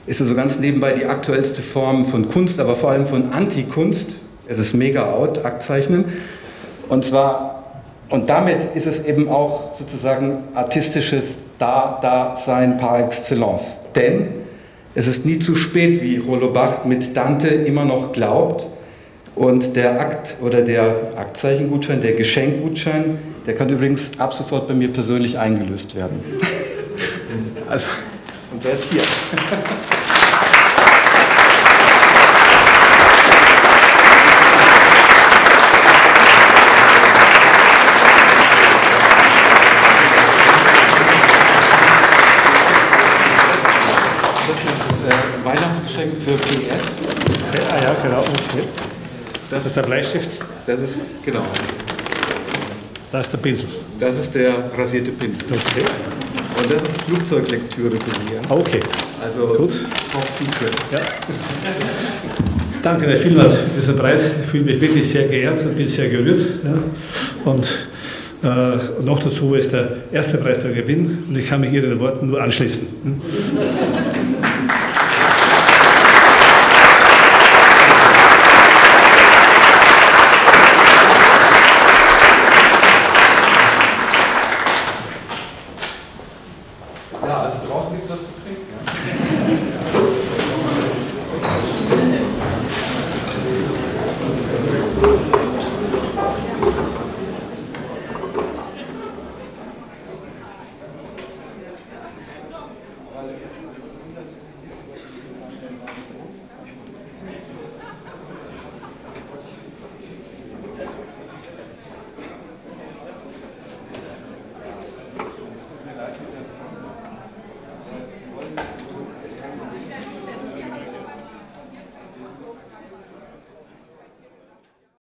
ist also ganz nebenbei die aktuellste Form von Kunst, aber vor allem von Antikunst. Es ist mega out, Aktzeichnen. Und zwar, und damit ist es eben auch sozusagen artistisches Da-Dasein par excellence. Denn es ist nie zu spät, wie Rollo Barthes mit Dante immer noch glaubt. Und der Akt oder der Aktzeichenggutschein, der Geschenkgutschein, der kann übrigens ab sofort bei mir persönlich eingelöst werden. Also, und der ist hier. Für P S. Okay, ah ja, genau. Okay. Das, das ist der Bleistift. Das ist, genau. Da ist der Pinsel. Das ist der rasierte Pinsel. Okay. Und das ist Flugzeuglektüre für Sie. Ja? Okay. Also gut. Top Secret. Ja. Danke vielmals für diesen Preis. Ich fühle mich wirklich sehr geehrt und bin sehr gerührt. Ja. Und äh, noch dazu ist der erste Preisträger bin und ich kann mich Ihren Worten nur anschließen.